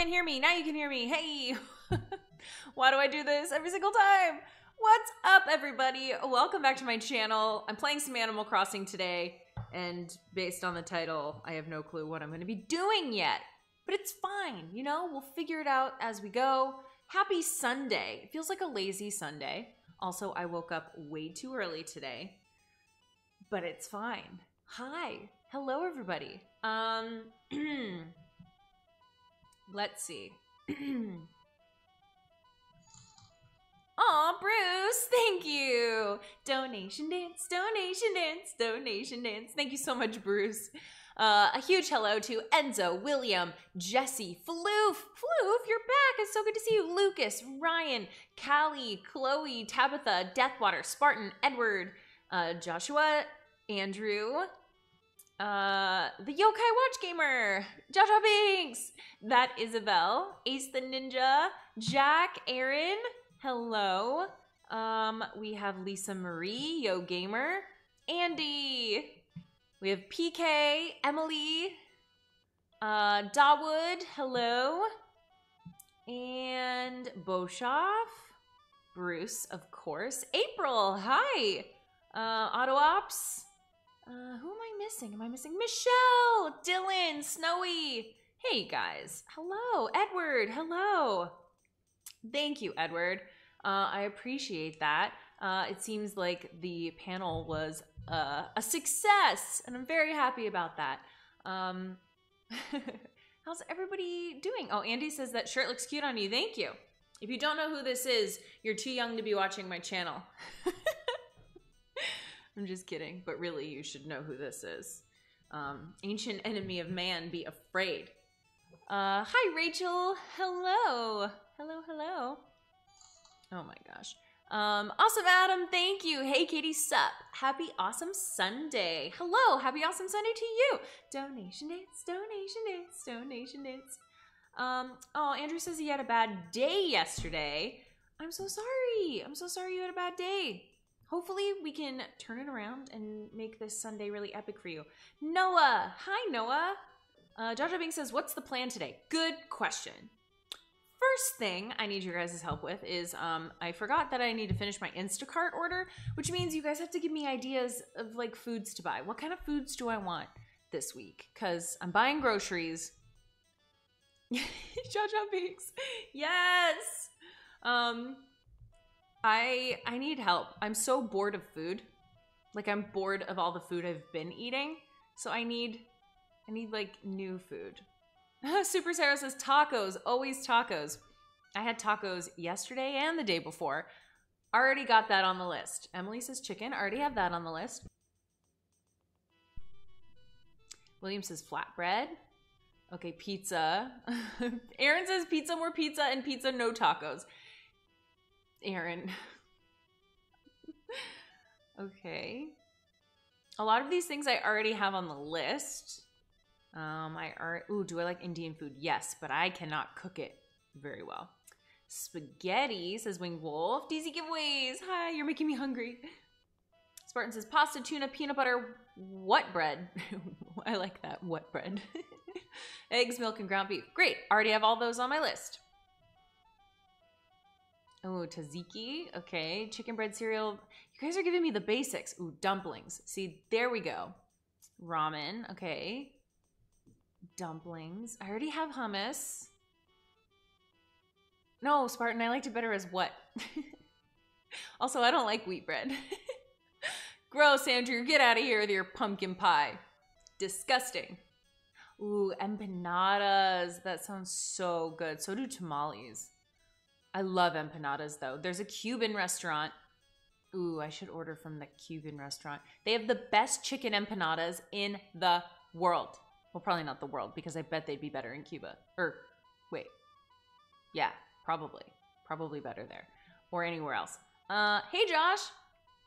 Can't hear me. Now you can hear me. Hey. Why do I do this every single time? What's up, everybody? Welcome back to my channel. I'm playing some Animal Crossing today, and based on the title, I have no clue what I'm going to be doing yet. But it's fine, you know? We'll figure it out as we go. Happy Sunday. It feels like a lazy Sunday. Also, I woke up way too early today, but it's fine. Hi. Hello, everybody. Let's see. Aw, Bruce, thank you. Donation dance, donation dance, donation dance. Thank you so much, Bruce. A huge hello to Enzo, William, Jesse, Floof, you're back. It's so good to see you. Lucas, Ryan, Callie, Chloe, Tabitha, Deathwater, Spartan, Edward, Joshua, Andrew, the Yokai Watch Gamer, Joshua Binks, that Isabel, Ace the Ninja, Jack, Aaron, hello. We have Lisa Marie, Yo Gamer, Andy. We have PK, Emily, Dawood, hello, and Boshoff, Bruce, of course, April, hi, AutoOps, who am I missing? Am I missing Michelle, Dylan, Snowy? Hey guys, hello, Edward, hello. Thank you, Edward. I appreciate that. It seems like the panel was a success, and I'm very happy about that. How's everybody doing? Oh, Andy says that shirt looks cute on you. Thank you. If you don't know who this is, you're too young to be watching my channel. I'm just kidding, but really you should know who this is. Ancient enemy of man, be afraid. Hi, Rachel. Hello. Hello, hello. Oh my gosh. Awesome Adam, thank you. Hey Katie Sup. Happy awesome Sunday. Hello, happy awesome Sunday to you. Donation dates, donation dates, donation dates. Oh, Andrew says he had a bad day yesterday. I'm so sorry. I'm so sorry you had a bad day. Hopefully we can turn it around and make this Sunday really epic for you. Noah, hi Noah. Joshua Bing says, what's the plan today? Good question. First thing I need your guys' help with is I forgot that I need to finish my Instacart order, which means you guys have to give me ideas of like foods to buy. What kind of foods do I want this week? Because I'm buying groceries. Jojo Peaks. Yes. I need help. I'm so bored of food. Like I'm bored of all the food I've been eating. So I need like new food. Super Sarah says tacos, always tacos. I had tacos yesterday and the day before. Already got that on the list. Emily says chicken, already have that on the list. William says flatbread. Okay, pizza. Aaron says pizza, more pizza, and pizza, no tacos. Aaron. Okay. A lot of these things I already have on the list. Ooh, do I like Indian food? Yes, but I cannot cook it very well. Spaghetti, says Wing Wolf. DZ giveaways. Hi, you're making me hungry. Spartan says pasta, tuna, peanut butter, what bread? I like that, what bread? Eggs, milk, and ground beef. Great, already have all those on my list. Oh, tzatziki. Okay, chicken bread cereal. You guys are giving me the basics. Ooh, dumplings. See, there we go. Ramen, okay. Dumplings. I already have hummus. No, Spartan, I liked it better as what? Also, I don't like wheat bread. Gross, Andrew. Get out of here with your pumpkin pie. Disgusting. Ooh, empanadas. That sounds so good. So do tamales. I love empanadas, though. There's a Cuban restaurant. Ooh, I should order from the Cuban restaurant. They have the best chicken empanadas in the world. Well, probably not the world, because I bet they'd be better in Cuba. Or, wait. Yeah, probably. Probably better there. Or anywhere else. Hey, Josh.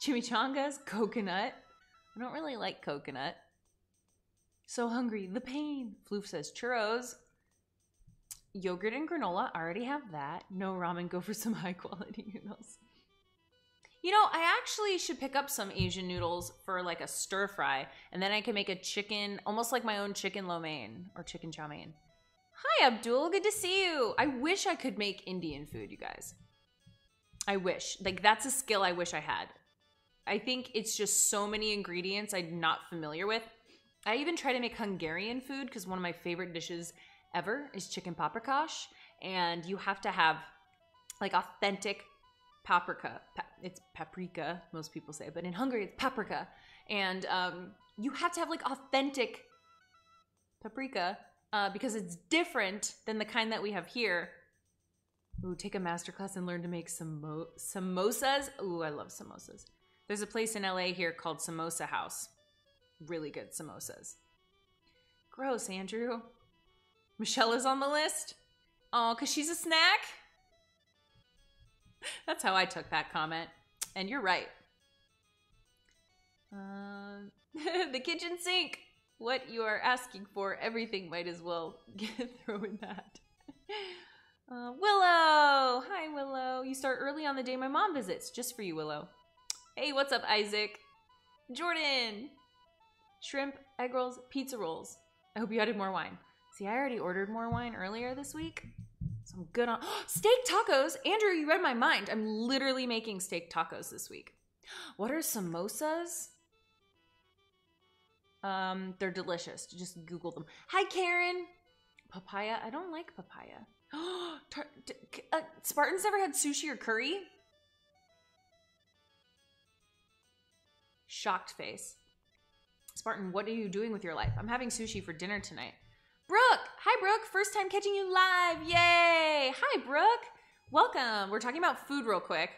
Chimichangas, coconut. I don't really like coconut. So hungry. The pain. Floof says churros. Yogurt and granola. I already have that. No ramen. Go for some high-quality noodles. You know, I actually should pick up some Asian noodles for like a stir fry, and then I can make a chicken, almost like my own chicken lo mein or chicken chow mein. Hi, Abdul. Good to see you. I wish I could make Indian food, you guys. I wish. Like, that's a skill I wish I had. I think it's just so many ingredients I'm not familiar with. I even try to make Hungarian food because one of my favorite dishes ever is chicken paprikash. And you have to have, like, authentic paprika. It's paprika, most people say. But in Hungary, it's paprika. And you have to have, like, authentic paprika because it's different than the kind that we have here. Ooh, take a masterclass and learn to make samosas. Ooh, I love samosas. There's a place in LA here called Samosa House. Really good samosas. Gross, Andrew. Michelle is on the list. Oh, because she's a snack? That's how I took that comment. And you're right. The kitchen sink. What you are asking for, everything might as well get thrown in that. Willow. Hi, Willow. You start early on the day my mom visits. Just for you, Willow. Hey, what's up, Isaac? Jordan. Shrimp, egg rolls, pizza rolls. I hope you added more wine. See, I already ordered more wine earlier this week, so I'm good on... steak tacos! Andrew, you read my mind. I'm literally making steak tacos this week. What are samosas? They're delicious. Just Google them. Hi, Karen. Papaya. I don't like papaya. Spartans never had sushi or curry? Shocked face. Spartan, what are you doing with your life? I'm having sushi for dinner tonight. Brooke! Hi, Brooke! First time catching you live! Yay! Hi, Brooke! Welcome! We're talking about food real quick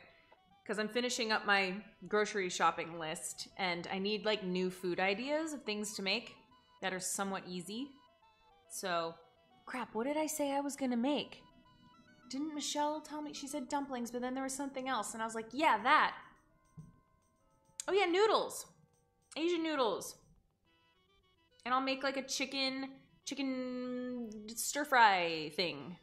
because I'm finishing up my grocery shopping list and I need like new food ideas of things to make that are somewhat easy. So, crap, what did I say I was gonna make? Didn't Michelle tell me? She said dumplings, but then there was something else and I was like, yeah, that! Oh yeah, noodles! Asian noodles! And I'll make like a chicken stir fry thing.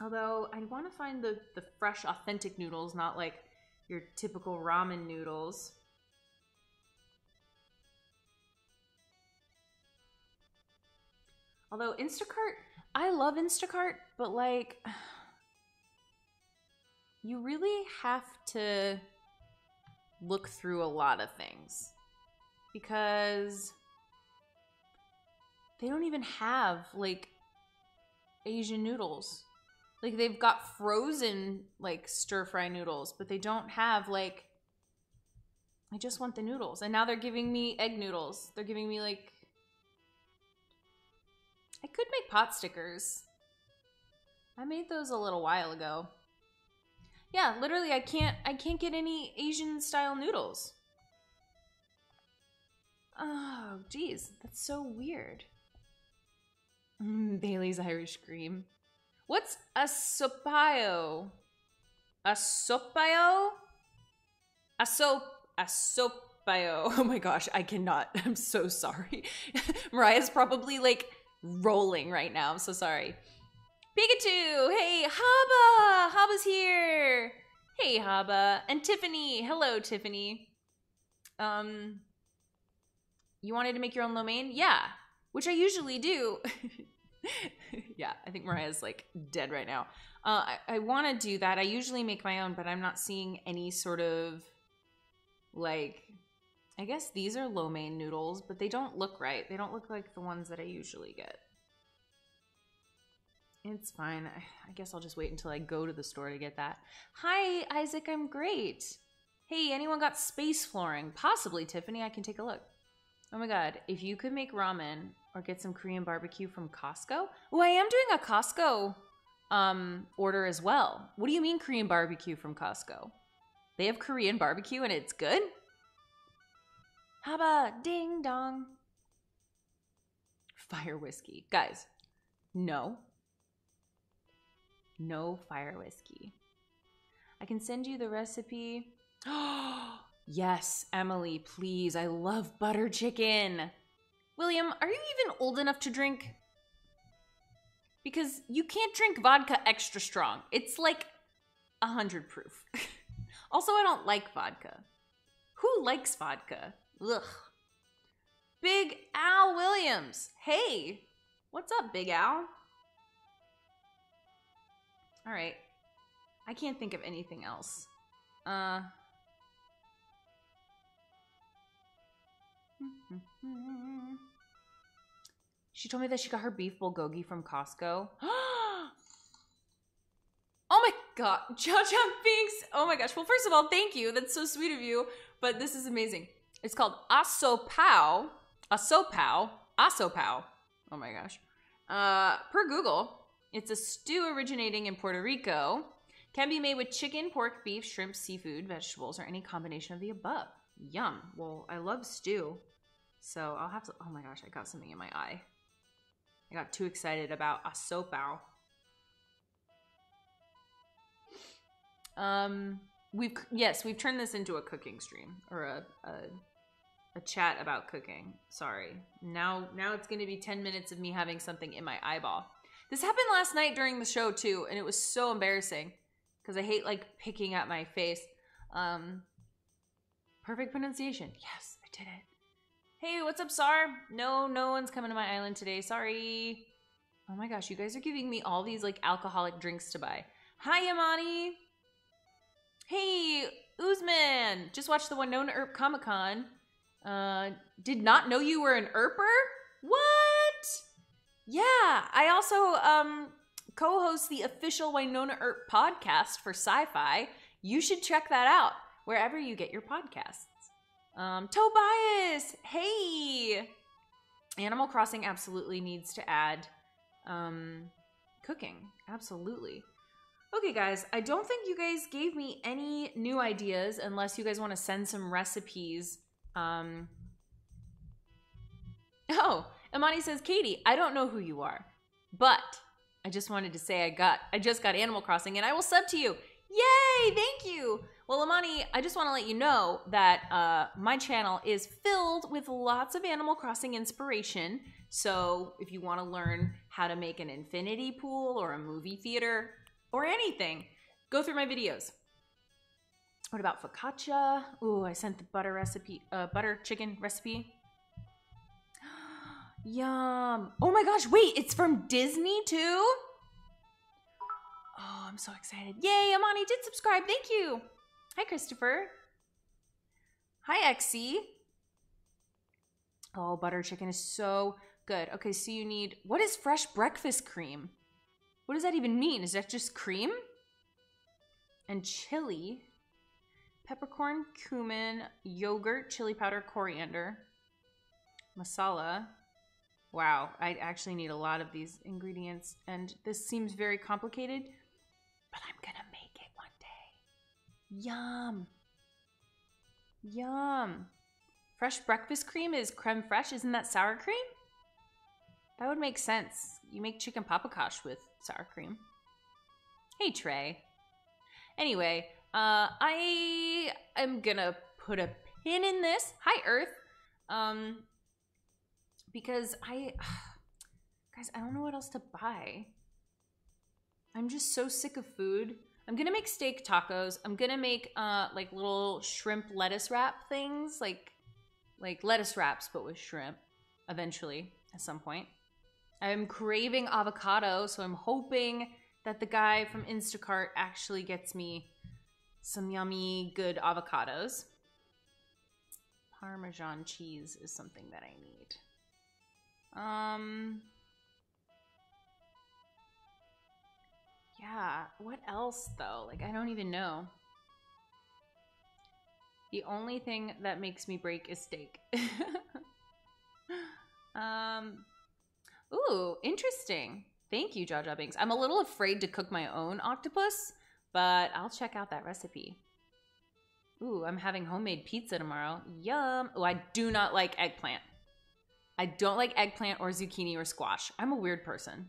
Although I want to find the fresh, authentic noodles, not like your typical ramen noodles. Although Instacart, I love Instacart, but like, you really have to look through a lot of things. Because they don't even have, like, Asian noodles. Like, they've got frozen, like, stir-fry noodles, but they don't have, like, I just want the noodles. And now they're giving me egg noodles. They're giving me, like, I could make pot stickers. I made those a little while ago. Yeah, literally, I can't get any Asian-style noodles. Oh, geez, that's so weird. Bailey's Irish cream. What's a sopayo? A sopayo? A sopayo. Oh my gosh, I cannot. I'm so sorry. Mariah's probably like rolling right now. I'm so sorry. Pikachu! Hey, Haba! Haba's here! Hey, Haba. And Tiffany. Hello, Tiffany. You wanted to make your own lo mein? Yeah, which I usually do. Yeah, I think Mariah's like dead right now. I want to do that. I usually make my own, but I'm not seeing any sort of like, I guess these are lo mein noodles, but they don't look right. They don't look like the ones that I usually get. It's fine. I guess I'll just wait until I go to the store to get that. Hi, Isaac. I'm great. Hey, anyone got space flooring? Possibly, Tiffany. I can take a look. Oh my god, if you could make ramen or get some Korean barbecue from Costco. Oh, I am doing a Costco order as well. What do you mean Korean barbecue from Costco? They have Korean barbecue and it's good? Haba, ding dong. Fire whiskey. Guys, no. No fire whiskey. I can send you the recipe. Oh! Yes, Emily, please. I love butter chicken. William, are you even old enough to drink? Because you can't drink vodka extra strong. It's like 100 proof. Also, I don't like vodka. Who likes vodka? Ugh. Big Al Williams. Hey, what's up, Big Al? All right. I can't think of anything else. She told me that she got her beef bulgogi from Costco. Oh my god, Cha-Cha Binks! Oh my gosh, well first of all, thank you, that's so sweet of you, but this is amazing. It's called Asopao, Asopao, Asopao, oh my gosh. Per Google, it's a stew originating in Puerto Rico, can be made with chicken, pork, beef, shrimp, seafood, vegetables, or any combination of the above. Yum. Well, I love stew, so I'll have to, oh my gosh, I got something in my eye. I got too excited about Asopao. Yes, we've turned this into a cooking stream or a chat about cooking. Sorry. Now it's going to be 10 minutes of me having something in my eyeball. This happened last night during the show too, and it was so embarrassing because I hate like picking at my face. Perfect pronunciation. Yes, I did it. Hey, what's up, Sar? No one's coming to my island today. Sorry. Oh my gosh, you guys are giving me all these like alcoholic drinks to buy. Hi, Imani. Hey, Uzman, just watched the Wynonna Earp Comic Con. Did not know you were an Earper? What? Yeah, I also co-host the official Wynonna Earp podcast for Sci-Fi. You should check that out wherever you get your podcasts. Tobias, hey! Animal Crossing absolutely needs to add cooking, absolutely. Okay guys, I don't think you guys gave me any new ideas unless you guys want to send some recipes. Oh, Imani says, Katie, I don't know who you are, but I just wanted to say I just got Animal Crossing and I will sub to you. Yay, thank you. Well, Imani, I just want to let you know that my channel is filled with lots of Animal Crossing inspiration. So if you want to learn how to make an infinity pool or a movie theater, or anything, go through my videos. What about focaccia? Ooh, I sent the butter recipe, butter chicken recipe. Yum. Oh my gosh, wait, it's from Disney too? Oh, I'm so excited. Yay, Amani did subscribe, thank you. Hi, Christopher. Hi, Exie. Oh, butter chicken is so good. Okay, so you need, what is fresh breakfast cream? What does that even mean? Is that just cream? And chili, peppercorn, cumin, yogurt, chili powder, coriander, masala. Wow, I actually need a lot of these ingredients and this seems very complicated, but I'm gonna make it one day. Yum. Yum. Fresh breakfast cream is creme fraiche, isn't that sour cream? That would make sense. You make chicken paprikash with sour cream. Hey, Trey. Anyway, I am gonna put a pin in this. Hi, Earth. Because guys, I don't know what else to buy. I'm just so sick of food. I'm gonna make steak tacos. I'm gonna make like little shrimp lettuce wrap things, like lettuce wraps but with shrimp eventually at some point. I'm craving avocado, so I'm hoping that the guy from Instacart actually gets me some yummy, good avocados. Parmesan cheese is something that I need. Yeah, what else though? Like, I don't even know. The only thing that makes me break is steak. Ooh, interesting. Thank you, Jaja Binks. I'm a little afraid to cook my own octopus, but I'll check out that recipe. Ooh, I'm having homemade pizza tomorrow. Yum. Oh, I do not like eggplant. I don't like eggplant or zucchini or squash. I'm a weird person.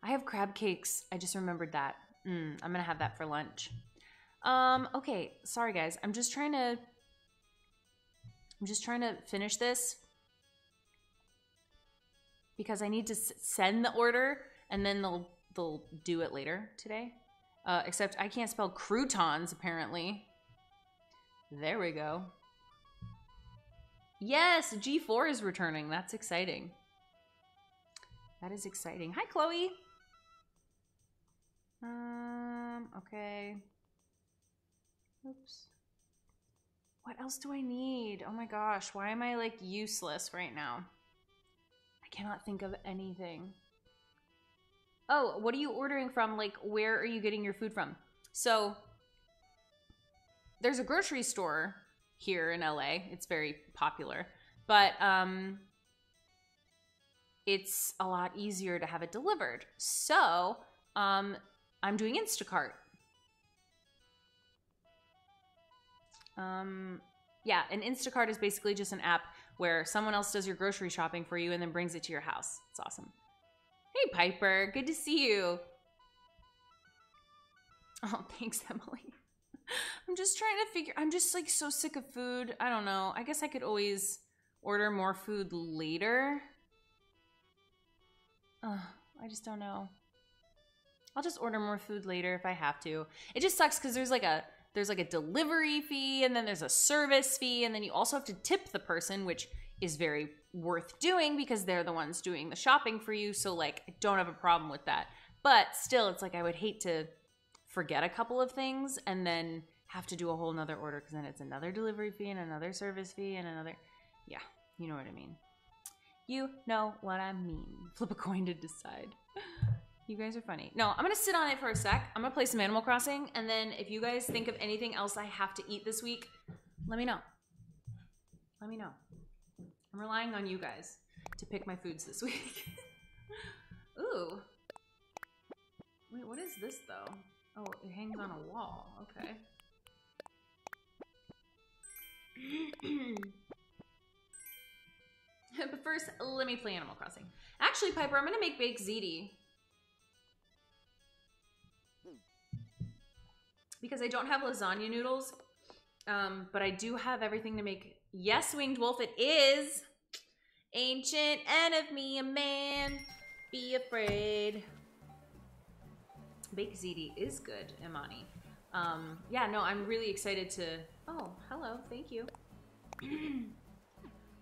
I have crab cakes. I just remembered that. I'm gonna have that for lunch. Okay, sorry guys. I'm just trying to finish this. Because I need to send the order and then they'll do it later today. Except I can't spell croutons apparently. There we go. Yes, G4 is returning. That's exciting. That is exciting. Hi, Chloe. Okay. Oops. What else do I need? Oh my gosh, why am I like useless right now? I cannot think of anything. Oh, what are you ordering from? Like, where are you getting your food from? So, there's a grocery store here in LA. It's very popular, but it's a lot easier to have it delivered. So, I'm doing Instacart. Yeah, an Instacart is basically just an app where someone else does your grocery shopping for you and then brings it to your house. It's awesome. Hey, Piper. Good to see you. Oh, thanks, Emily. I'm just trying to figure... I'm just, like, so sick of food. I don't know. I guess I could always order more food later. I just don't know. I'll just order more food later if I have to. It just sucks because there's, like, a... There's like a delivery fee, and then there's a service fee, and then you also have to tip the person, which is very worth doing because they're the ones doing the shopping for you. So like, I don't have a problem with that. But still, it's like I would hate to forget a couple of things and then have to do a whole nother order because then it's another delivery fee and another service fee and another, yeah, you know what I mean. You know what I mean. Flip a coin to decide. You guys are funny. No, I'm gonna sit on it for a sec. I'm gonna play some Animal Crossing, and then if you guys think of anything else I have to eat this week, let me know. Let me know. I'm relying on you guys to pick my foods this week. Ooh. Wait, what is this though? Oh, it hangs on a wall. Okay. But first, let me play Animal Crossing. Actually, Piper, I'm gonna make baked ziti. Because I don't have lasagna noodles, but I do have everything to make. Yes, Winged Wolf, it is. Ancient enemy, a man, be afraid. Baked ziti is good, Imani. Yeah, no, I'm really excited to, oh, hello, thank you.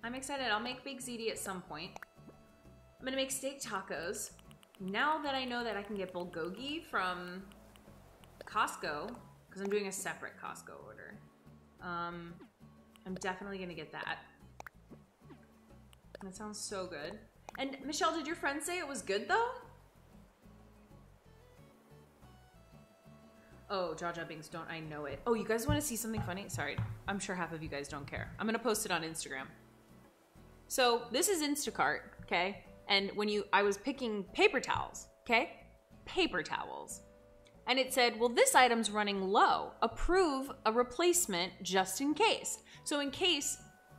I'm excited, I'll make baked ziti at some point. I'm gonna make steak tacos. Now that I know that I can get bulgogi from Costco, because I'm doing a separate Costco order. I'm definitely gonna get that. That sounds so good. And Michelle, did your friend say it was good though? Oh, Jaja Bings, don't I know it. Oh, you guys wanna see something funny? Sorry, I'm sure half of you guys don't care. I'm gonna post it on Instagram. So this is Instacart, okay? And when you, I was picking paper towels, okay? Paper towels. And it said, well, this item's running low. Approve a replacement just in case. So in case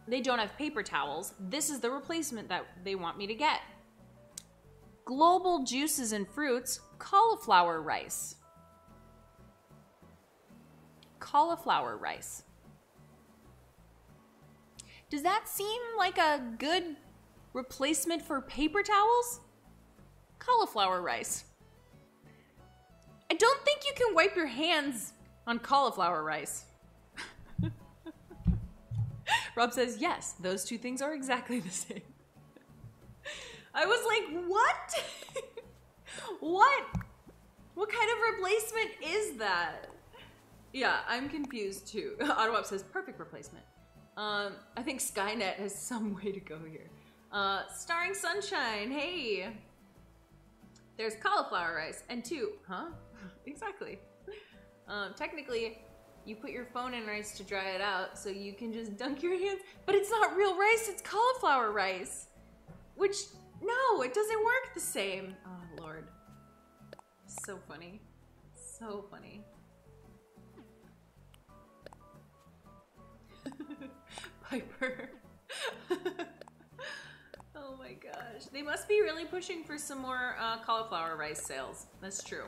they don't have paper towels, this is the replacement that they want me to get. Global juices and fruits, cauliflower rice. Cauliflower rice. Does that seem like a good replacement for paper towels? Cauliflower rice. I don't think you can wipe your hands on cauliflower rice. Rob says, yes, those two things are exactly the same. I was like, what? What? What kind of replacement is that? Yeah, I'm confused too. AutoWap says, perfect replacement. I think Skynet has some way to go here. Starring Sunshine, hey. There's cauliflower rice and two, huh? Exactly. Technically, you put your phone in rice to dry it out, so you can just dunk your hands. But it's not real rice, it's cauliflower rice. Which, no, it doesn't work the same. Oh, Lord. So funny. So funny. Piper. Oh my gosh. They must be really pushing for some more cauliflower rice sales. That's true.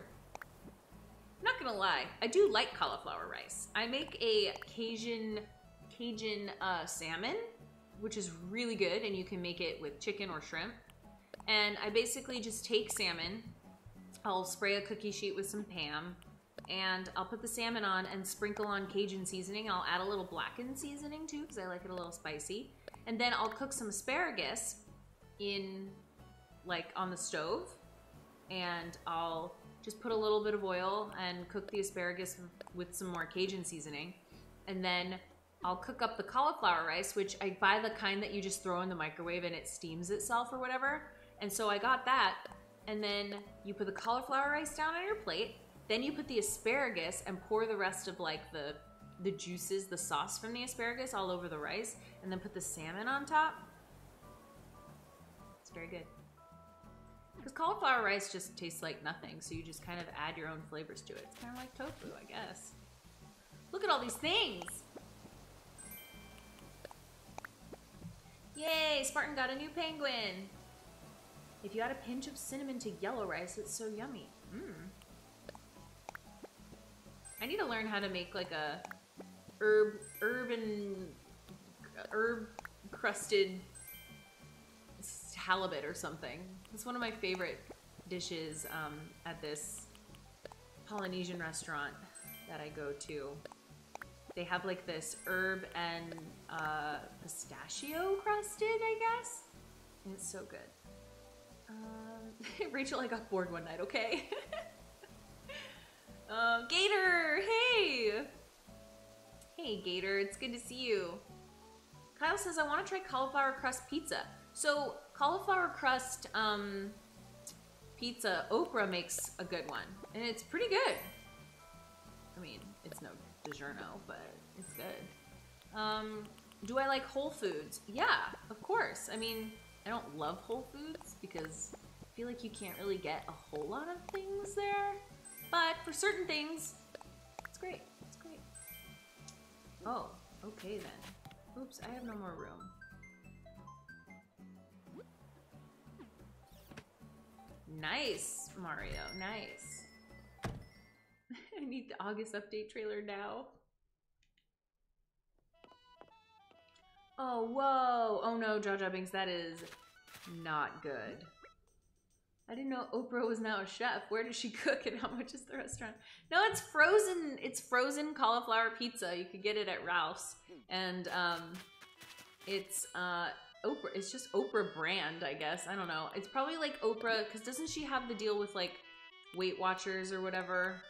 Not gonna lie, I do like cauliflower rice. I make a Cajun salmon, which is really good, and you can make it with chicken or shrimp. And I basically just take salmon, I'll spray a cookie sheet with some Pam, And I'll put the salmon on and sprinkle on Cajun seasoning. I'll add a little blackened seasoning too because I like it a little spicy. And then I'll cook some asparagus in, like, on the stove. And I'll just put a little bit of oil and cook the asparagus with some more Cajun seasoning. And then I'll cook up the cauliflower rice, which I buy the kind that you just throw in the microwave and it steams itself or whatever. And so I got that. And then you put the cauliflower rice down on your plate. Then you put the asparagus and pour the rest of, like, the juices, the sauce from the asparagus all over the rice. And then put the salmon on top. It's very good. Because cauliflower rice just tastes like nothing, so you just kind of add your own flavors to it. It's kind of like tofu, I guess. Look at all these things! Yay! Spartan got a new penguin! If you add a pinch of cinnamon to yellow rice, it's so yummy. Mmm. I need to learn how to make, like, a herb-crusted halibut or something. It's one of my favorite dishes at this Polynesian restaurant that I go to. They have, like, this herb and pistachio crusted, I guess? And it's so good. Rachel, I got bored one night, okay? Gator, hey! Hey, Gator, it's good to see you. Kyle says, I want to try cauliflower crust pizza. So, cauliflower crust pizza, Oprah makes a good one. And it's pretty good. I mean, it's no DiGiorno, but it's good. Do I like Whole Foods? Yeah, of course. I mean, I don't love Whole Foods because I feel like you can't really get a whole lot of things there. But for certain things, it's great. It's great. Oh, okay then. Oops, I have no more room. Nice, Mario. Nice. I need the August update trailer now. Oh, whoa. Oh no, Jaja Binks, that is not good. I didn't know Oprah was now a chef. Where does she cook and how much is the restaurant? No, it's frozen. It's frozen cauliflower pizza. You could get it at Ralph's. And it's... Oprah, it's just Oprah brand, I guess. I don't know. It's probably like Oprah, because doesn't she have the deal with, like, Weight Watchers or whatever?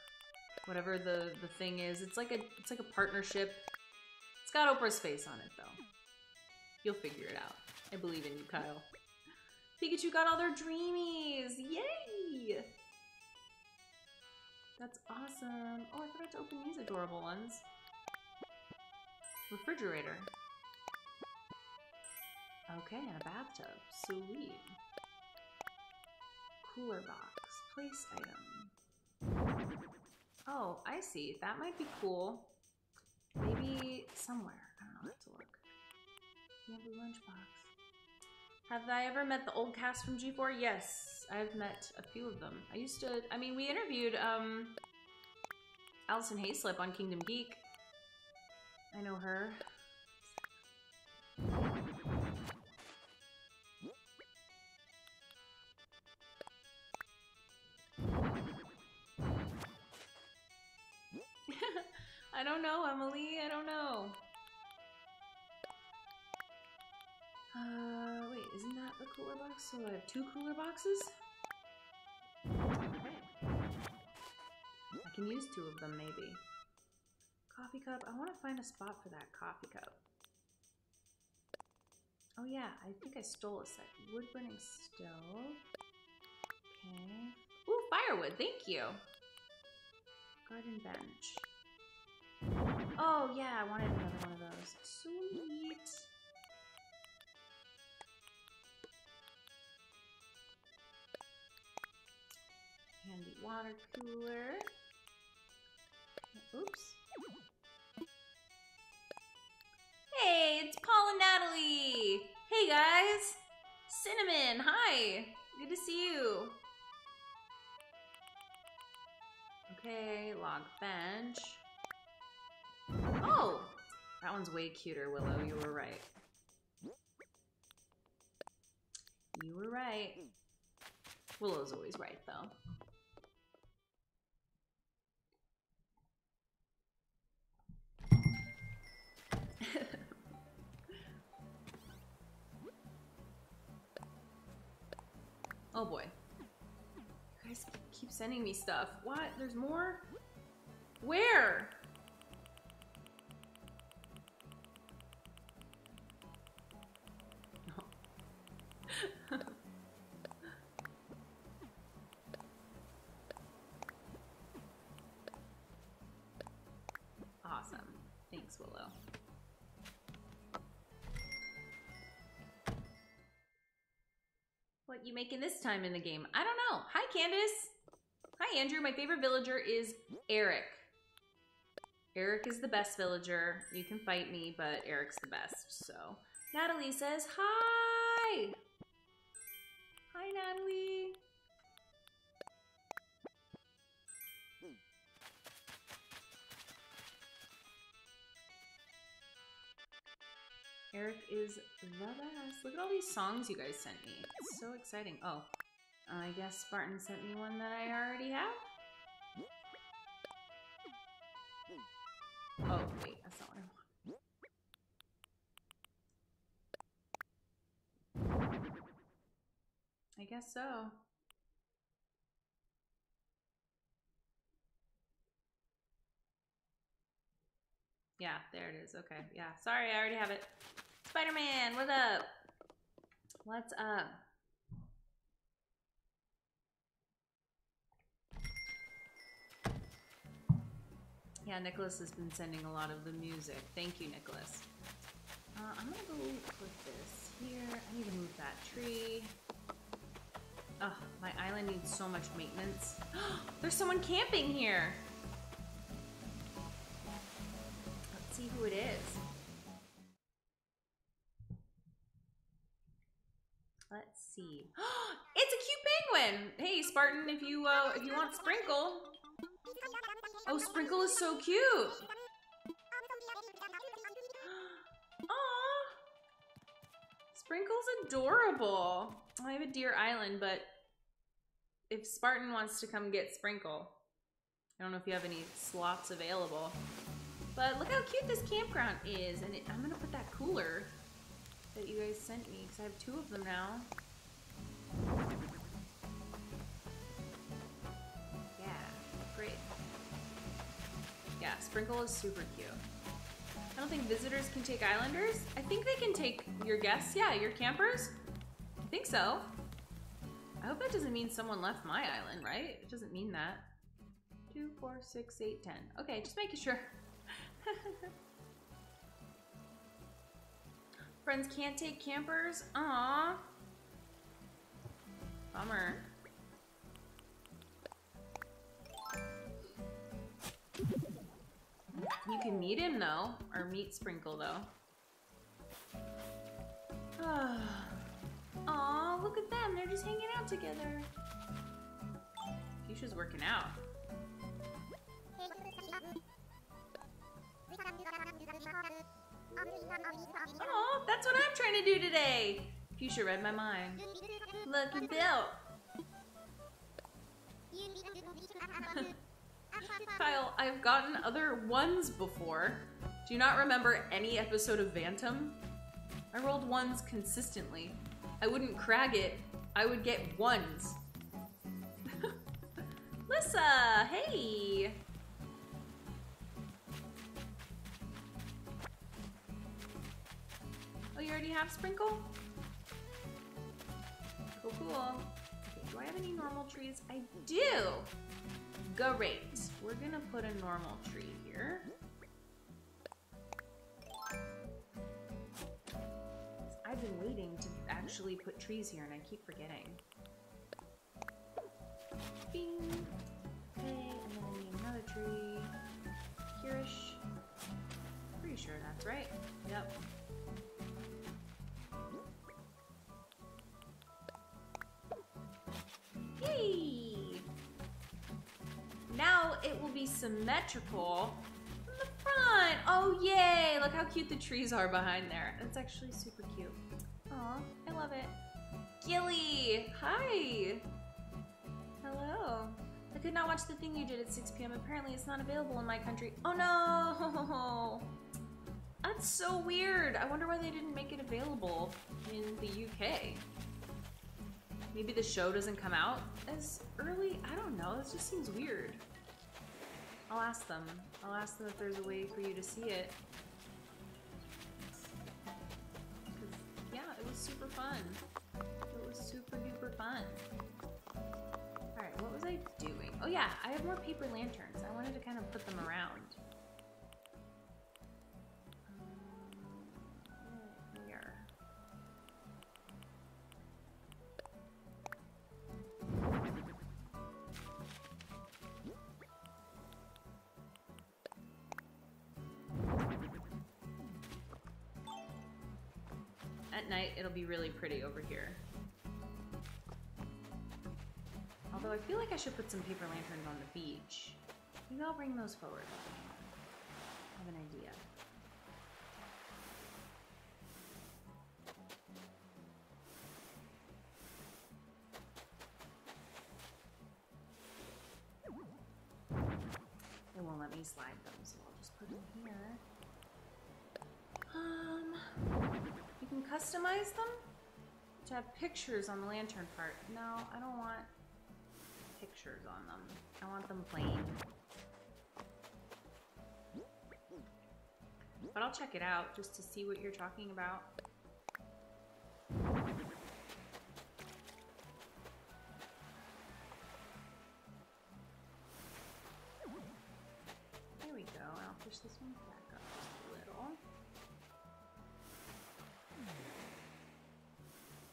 Whatever the thing is. It's like a partnership. It's got Oprah's face on it, though. You'll figure it out. I believe in you, Kyle. Pikachu got all their dreamies! Yay! That's awesome. Oh, I forgot to open these adorable ones. Refrigerator. Okay, and a bathtub. Sweet. Cooler box. Place item. Oh, I see. That might be cool. Maybe somewhere. I don't know. I have to look. Bamboo lunchbox. Have I ever met the old cast from G4? Yes, I've met a few of them. I used to... I mean, we interviewed Allison Hayslip on Kingdom Geek. I know her. I don't know, Emily. I don't know. Wait, isn't that the cooler box? So I have two cooler boxes? Okay. I can use two of them, maybe. Coffee cup. I want to find a spot for that coffee cup. Oh yeah, I think I stole a set. Wood burning stove. Okay. Ooh, firewood. Thank you. Garden bench. Oh, yeah, I wanted another one of those. Sweet! Handy water cooler. Oops. Hey, it's Paul and Natalie! Hey, guys! Cinnamon, hi! Good to see you. Okay, log bench. Oh! That one's way cuter, Willow. You were right. You were right. Willow's always right, though. Oh boy. You guys keep sending me stuff. What? There's more? Where? Awesome. Thanks, Willow. What you making this time in the game? I don't know. Hi, Candace. Hi, Andrew. My favorite villager is Eric. Eric is the best villager. You can fight me, but Eric's the best, so. Natalie says hi! Hi, Natalie. Eric is the best. Look at all these songs you guys sent me. It's so exciting. Oh, I guess Spartan sent me one that I already have. Oh, wait, that's not what I want. I guess so. Yeah, there it is. Okay, yeah. Sorry, I already have it. Spider-Man, what up? What's up? Yeah, Nicholas has been sending a lot of the music. Thank you, Nicholas. I'm gonna go put this here. I need to move that tree. Oh, my island needs so much maintenance. There's someone camping here. Let's see who it is. Let's see. It's a cute penguin. Hey, Spartan, if you want Sprinkle. Oh, Sprinkle is so cute. Aw, Sprinkle's adorable. I have a deer island, but if Spartan wants to come get Sprinkle, I don't know if you have any slots available. But look how cute this campground is, and I'm gonna put that cooler that you guys sent me because I have two of them now. Yeah, great. Yeah, Sprinkle is super cute. I don't think visitors can take islanders. I think they can take your guests. Yeah, your campers. I think so. I hope that doesn't mean someone left my island, right? It doesn't mean that. 2, 4, 6, 8, 10. Okay, just making sure. Friends can't take campers? Aww. Bummer. You can meet him though, or meet Sprinkle though. Aw, look at them, they're just hanging out together. Fuchsia's working out. Oh, that's what I'm trying to do today. Fuchsia read my mind. Look, he built. Kyle, I've gotten other ones before. Do you not remember any episode of Vantum? I rolled ones consistently. I wouldn't crag it. I would get ones. Lissa, hey. Oh, you already have Sprinkle? Cool, cool. Okay, do I have any normal trees? I do! Great. We're gonna put a normal tree here. I've been waiting to actually put trees here and I keep forgetting. Bing! Okay, and then I need another tree. Here-ish. Pretty sure that's right. Yep. Yay! Now it will be symmetrical in the front. Oh, yay! Look how cute the trees are behind there. That's actually super cute. Aw, I love it. Gilly! Hi! Hello. I could not watch the thing you did at 6 p.m. Apparently it's not available in my country. Oh, no! That's so weird. I wonder why they didn't make it available in the UK. Maybe the show doesn't come out as early? I don't know. This just seems weird. I'll ask them. I'll ask them if there's a way for you to see it. Yeah, it was super fun. It was super duper fun. Alright, what was I doing? Oh yeah, I have more paper lanterns. I wanted to kind of put them around. Here. At night, it'll be really pretty over here. Although I feel like I should put some paper lanterns on the beach. Maybe I'll bring those forward. I have an idea. It won't let me slide them, so I'll just put them here. You can customize them to have pictures on the lantern part. No, I don't want pictures on them. I want them plain. But I'll check it out just to see what you're talking about. There we go. I'll push this one back up just a little.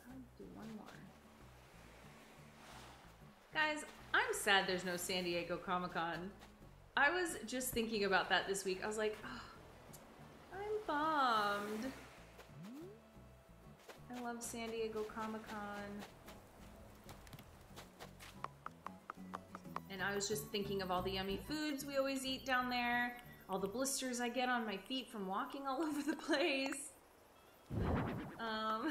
I'll do one more. Guys, I'm sad there's no San Diego Comic-Con. I was just thinking about that this week. I was like, oh, I'm bummed. I love San Diego Comic-Con. And I was just thinking of all the yummy foods we always eat down there, all the blisters I get on my feet from walking all over the place. Aw,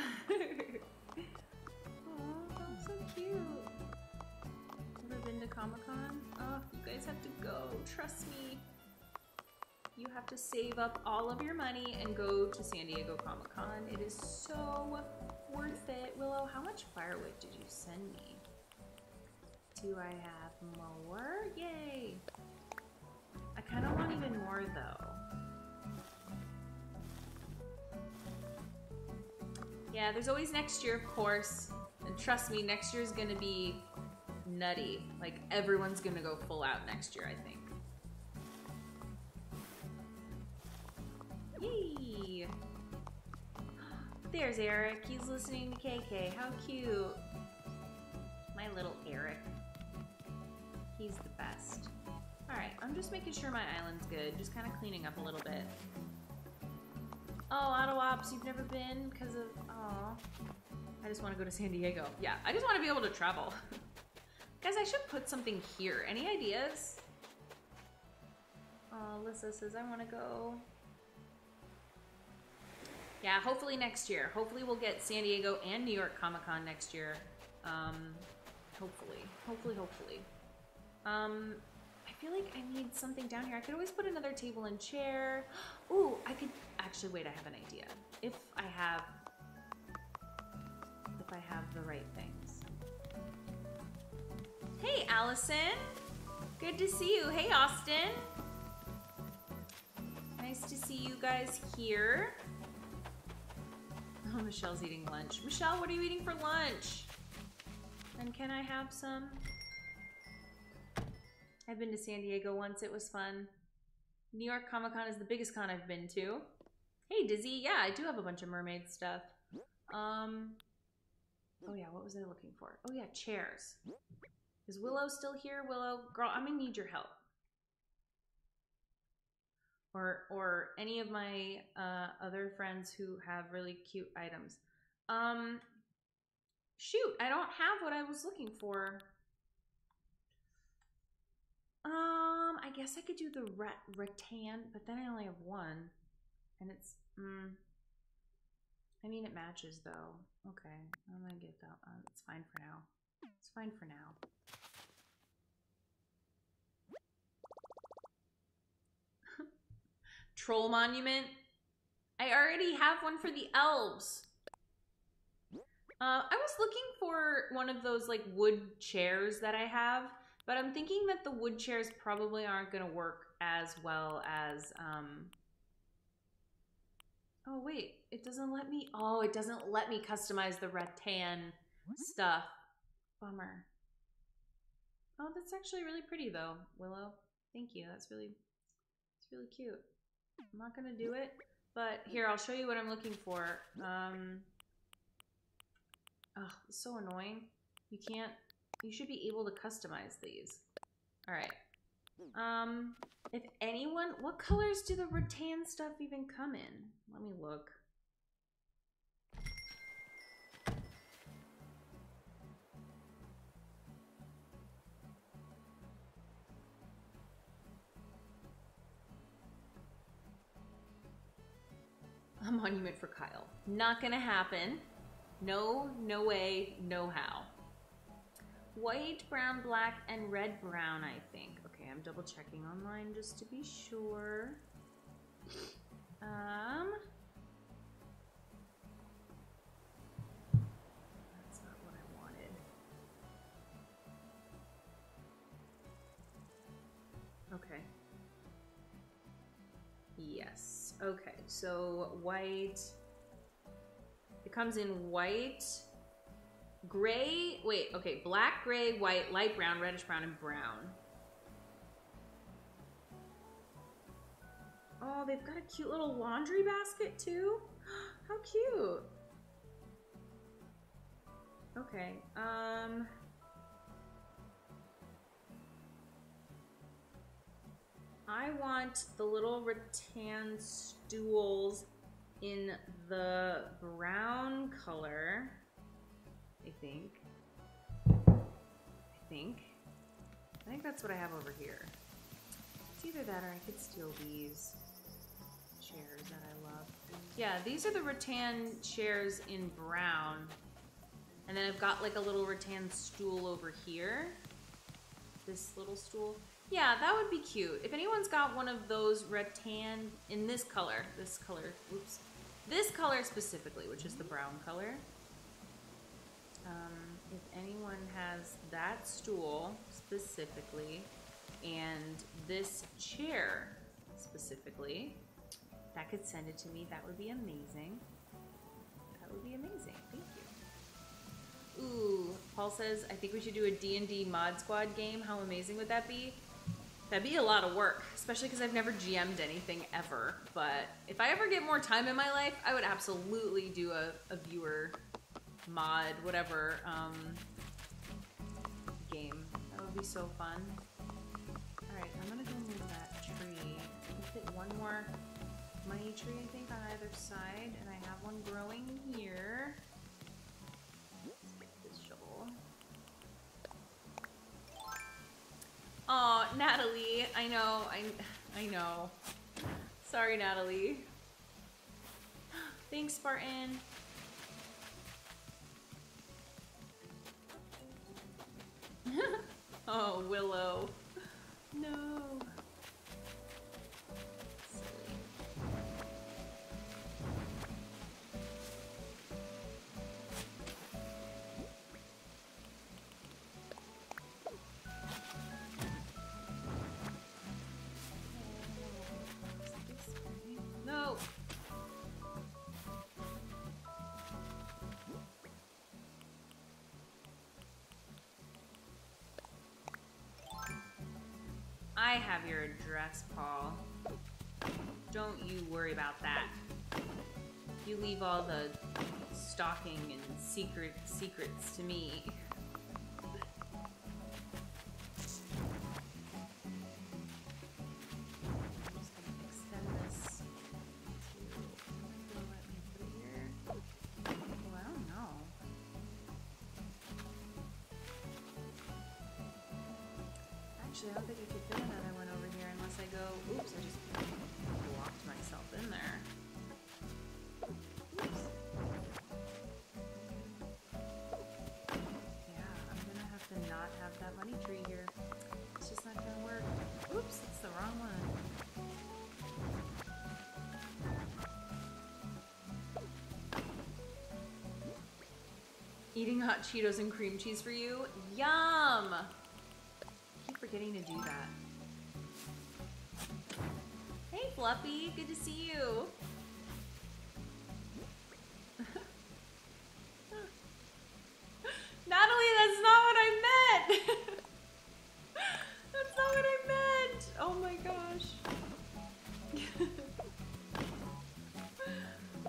that's so cute. Ever been to Comic-Con? Oh, you guys have to go, trust me. You have to save up all of your money and go to San Diego Comic-Con. It is so worth it. Willow, how much firewood did you send me? Do I have more? Yay! I kind of want even more though. Yeah, there's always next year, of course. And trust me, next year's gonna be nutty. Like, everyone's gonna go full out next year, I think. Yay! There's Eric. He's listening to KK. How cute. My little Eric. He's the best. Alright, I'm just making sure my island's good. Just kind of cleaning up a little bit. Oh, Ottawa, you've never been because of... Aw. I just want to go to San Diego. Yeah, I just want to be able to travel. Guys, I should put something here. Any ideas? Oh, Alyssa says I want to go. Yeah, hopefully next year. Hopefully we'll get San Diego and New York Comic-Con next year. Hopefully. I feel like I need something down here. I could always put another table and chair. Ooh, I could, actually, wait, I have an idea. If I have the right things. Hey, Allison. Good to see you. Hey, Austin. Nice to see you guys here. Oh, Michelle's eating lunch. Michelle, what are you eating for lunch? And can I have some? I've been to San Diego once. It was fun. New York Comic-Con is the biggest con I've been to. Hey, Dizzy. Yeah, I do have a bunch of mermaid stuff. Oh, yeah. What was I looking for? Oh, yeah. Chairs. Is Willow still here? Willow, girl, I'm going to need your help. Or any of my other friends who have really cute items. Shoot, I don't have what I was looking for. I guess I could do the rattan, but then I only have one. And it's, I mean, it matches though. Okay, I'm gonna get that one. It's fine for now. It's fine for now. Troll monument? I already have one for the elves. I was looking for one of those like wood chairs that I have, but I'm thinking that the wood chairs probably aren't going to work as well as, oh wait, it doesn't let me, oh, it doesn't let me customize the rattan stuff. Bummer. Oh, that's actually really pretty though, Willow. Thank you. That's really, it's really cute. I'm not going to do it, but here, I'll show you what I'm looking for. Oh, it's so annoying. You can't, you should be able to customize these. All right. If anyone, what colors do the rattan stuff even come in? Let me look. A monument for Kyle. Not gonna happen. No, no way, no how. White, brown, black, and red, brown, I think. Okay, I'm double checking online just to be sure. That's not what I wanted. Okay. Yes, okay, so white, it comes in white, gray, wait, okay, black, gray, white, light brown, reddish brown, and brown. Oh, they've got a cute little laundry basket too. How cute. Okay, I want the little rattan stools in the brown color, I think that's what I have over here. It's either that or I could steal these chairs that I love. Yeah, these are the rattan chairs in brown. And then I've got like a little rattan stool over here. This little stool. Yeah, that would be cute. If anyone's got one of those rattan in this color, oops, this color specifically, which is the brown color. If anyone has that stool specifically and this chair specifically, that could send it to me. That would be amazing. That would be amazing. Thank you. Ooh, Paul says, I think we should do a D&D mod squad game. How amazing would that be? That'd be a lot of work, especially because I've never GM'd anything ever. But if I ever get more time in my life, I would absolutely do a viewer mod, whatever, game. That would be so fun. All right, I'm gonna go move that tree. I can fit one more money tree, I think, on either side, and I have one growing here. Oh, Natalie, I know, I know. Sorry, Natalie. Thanks, Spartan. Oh, Willow. No. I have your address, Paul. Don't you worry about that. You leave all the stalking and secrets to me. Eating hot Cheetos and cream cheese for you. Yum! I keep forgetting to do that. Hey, Fluffy. Good to see you. Natalie, that's not what I meant! That's not what I meant! Oh my gosh.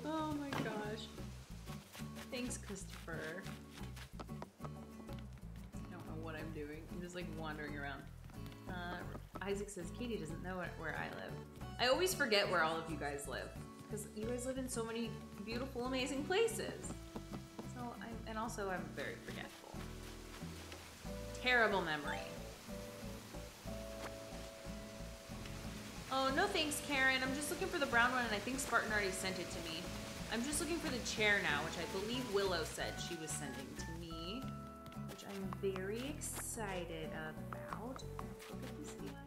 Oh my gosh. Thanks, Christopher. I don't know what I'm doing. I'm just like wandering around. Isaac says, Katie doesn't know where I live. I always forget where all of you guys live. Because you guys live in so many beautiful, amazing places. And also, I'm very forgetful. Terrible memory. Oh, no thanks, Karen. I'm just looking for the brown one, and I think Spartan already sent it to me. I'm just looking for the chair now, which I believe Willow said she was sending to me, which I'm very excited about. Look at this DIY.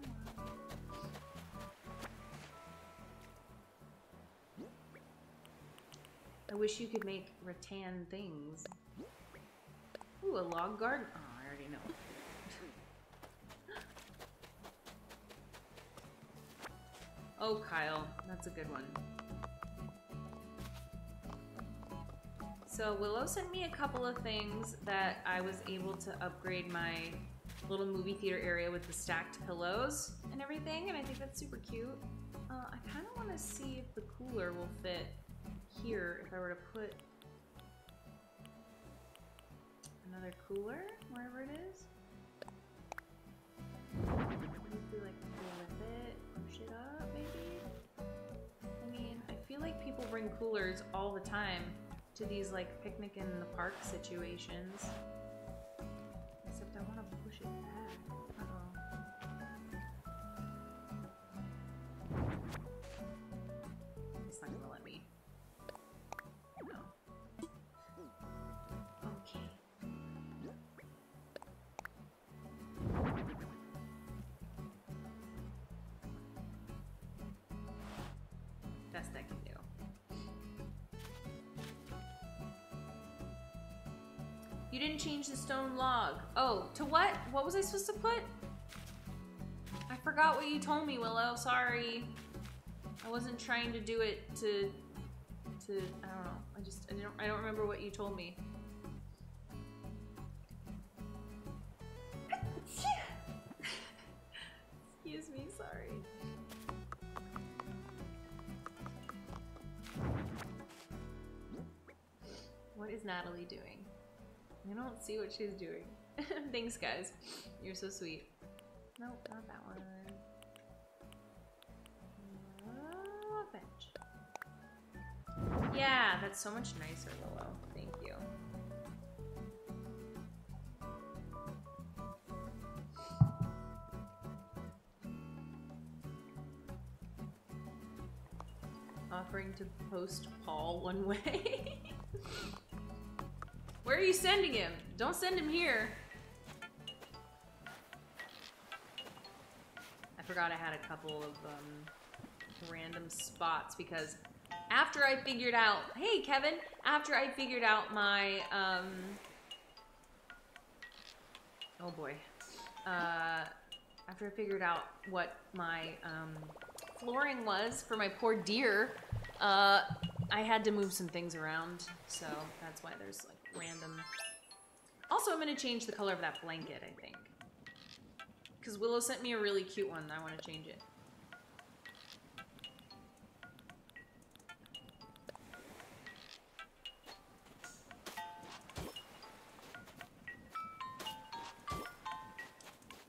I wish you could make rattan things. Ooh, a log garden. Oh, I already know. Oh, Kyle, that's a good one. So Willow sent me a couple of things that I was able to upgrade my little movie theater area with the stacked pillows and everything, and I think that's super cute. I kind of want to see if the cooler will fit here if I were to put another cooler wherever it is. Maybe like flip it, push it up maybe. I mean, I feel like people bring coolers all the time to these like picnic in the park situations. Except I want to push it back. Uh-oh. It's not gonna let me. You didn't change the stone log. Oh, to what? What was I supposed to put? I forgot what you told me, Willow. Sorry. I wasn't trying to do it to I don't know. I don't remember what you told me. Excuse me, sorry. What is Natalie doing? I don't see what she's doing. Thanks, guys. You're so sweet. Nope, not that one. Oh, bench. Yeah, that's so much nicer, Willow. Thank you. Offering to post Paul one way. Where are you sending him? Don't send him here. I forgot I had a couple of random spots because after I figured out, hey Kevin, after I figured out my, oh boy, after I figured out what my flooring was for my poor deer, I had to move some things around, so that's why there's like random. Also, I'm gonna change the color of that blanket, I think. Because Willow sent me a really cute one, I wanna change it.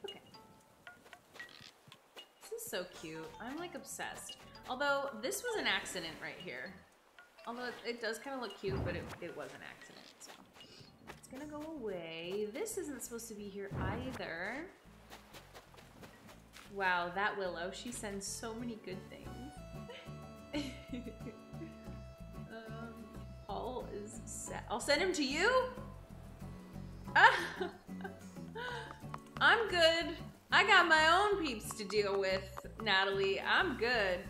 Okay. This is so cute, I'm like obsessed. Although, this was an accident right here. Although it does kind of look cute, but it was an accident, so. It's gonna go away. This isn't supposed to be here either. Wow, that Willow, she sends so many good things. Paul is set. I'll send him to you? I'm good. I got my own peeps to deal with, Natalie. I'm good.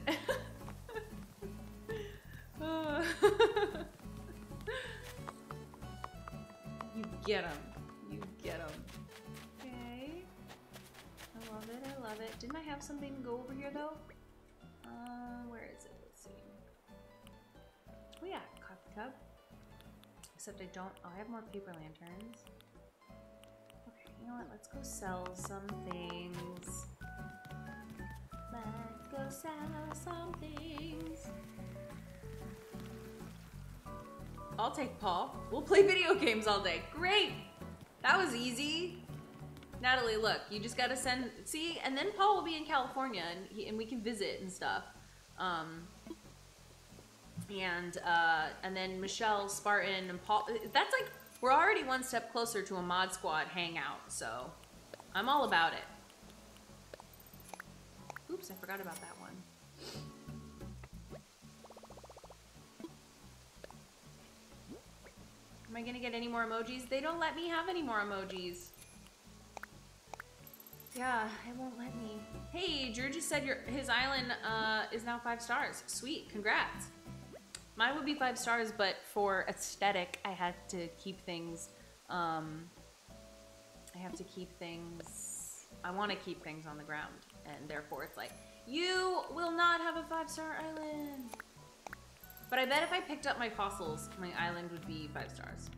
You get them. You get them. Okay. I love it. I love it. Didn't I have something go over here though? Where is it? Let's see. Oh yeah, coffee cup. Except I don't. Oh, I have more paper lanterns. Okay, you know what? Let's go sell some things. Let's go sell some things. I'll take Paul. We'll play video games all day. Great! That was easy. Natalie, look, you just gotta send, see, and then Paul will be in California and, we can visit and stuff. And then Michelle, Spartan, and Paul, that's like, we're already one step closer to a mod squad hangout, so I'm all about it. Oops, I forgot about that one. Am I gonna get any more emojis? They don't let me have any more emojis. Yeah, it won't let me. Hey, Drew just said his island is now 5 stars. Sweet, congrats. Mine would be 5 stars, but for aesthetic, I had to keep things, I want to keep things on the ground, and therefore it's like, you will not have a 5-star island. But I bet if I picked up my fossils, my island would be 5 stars.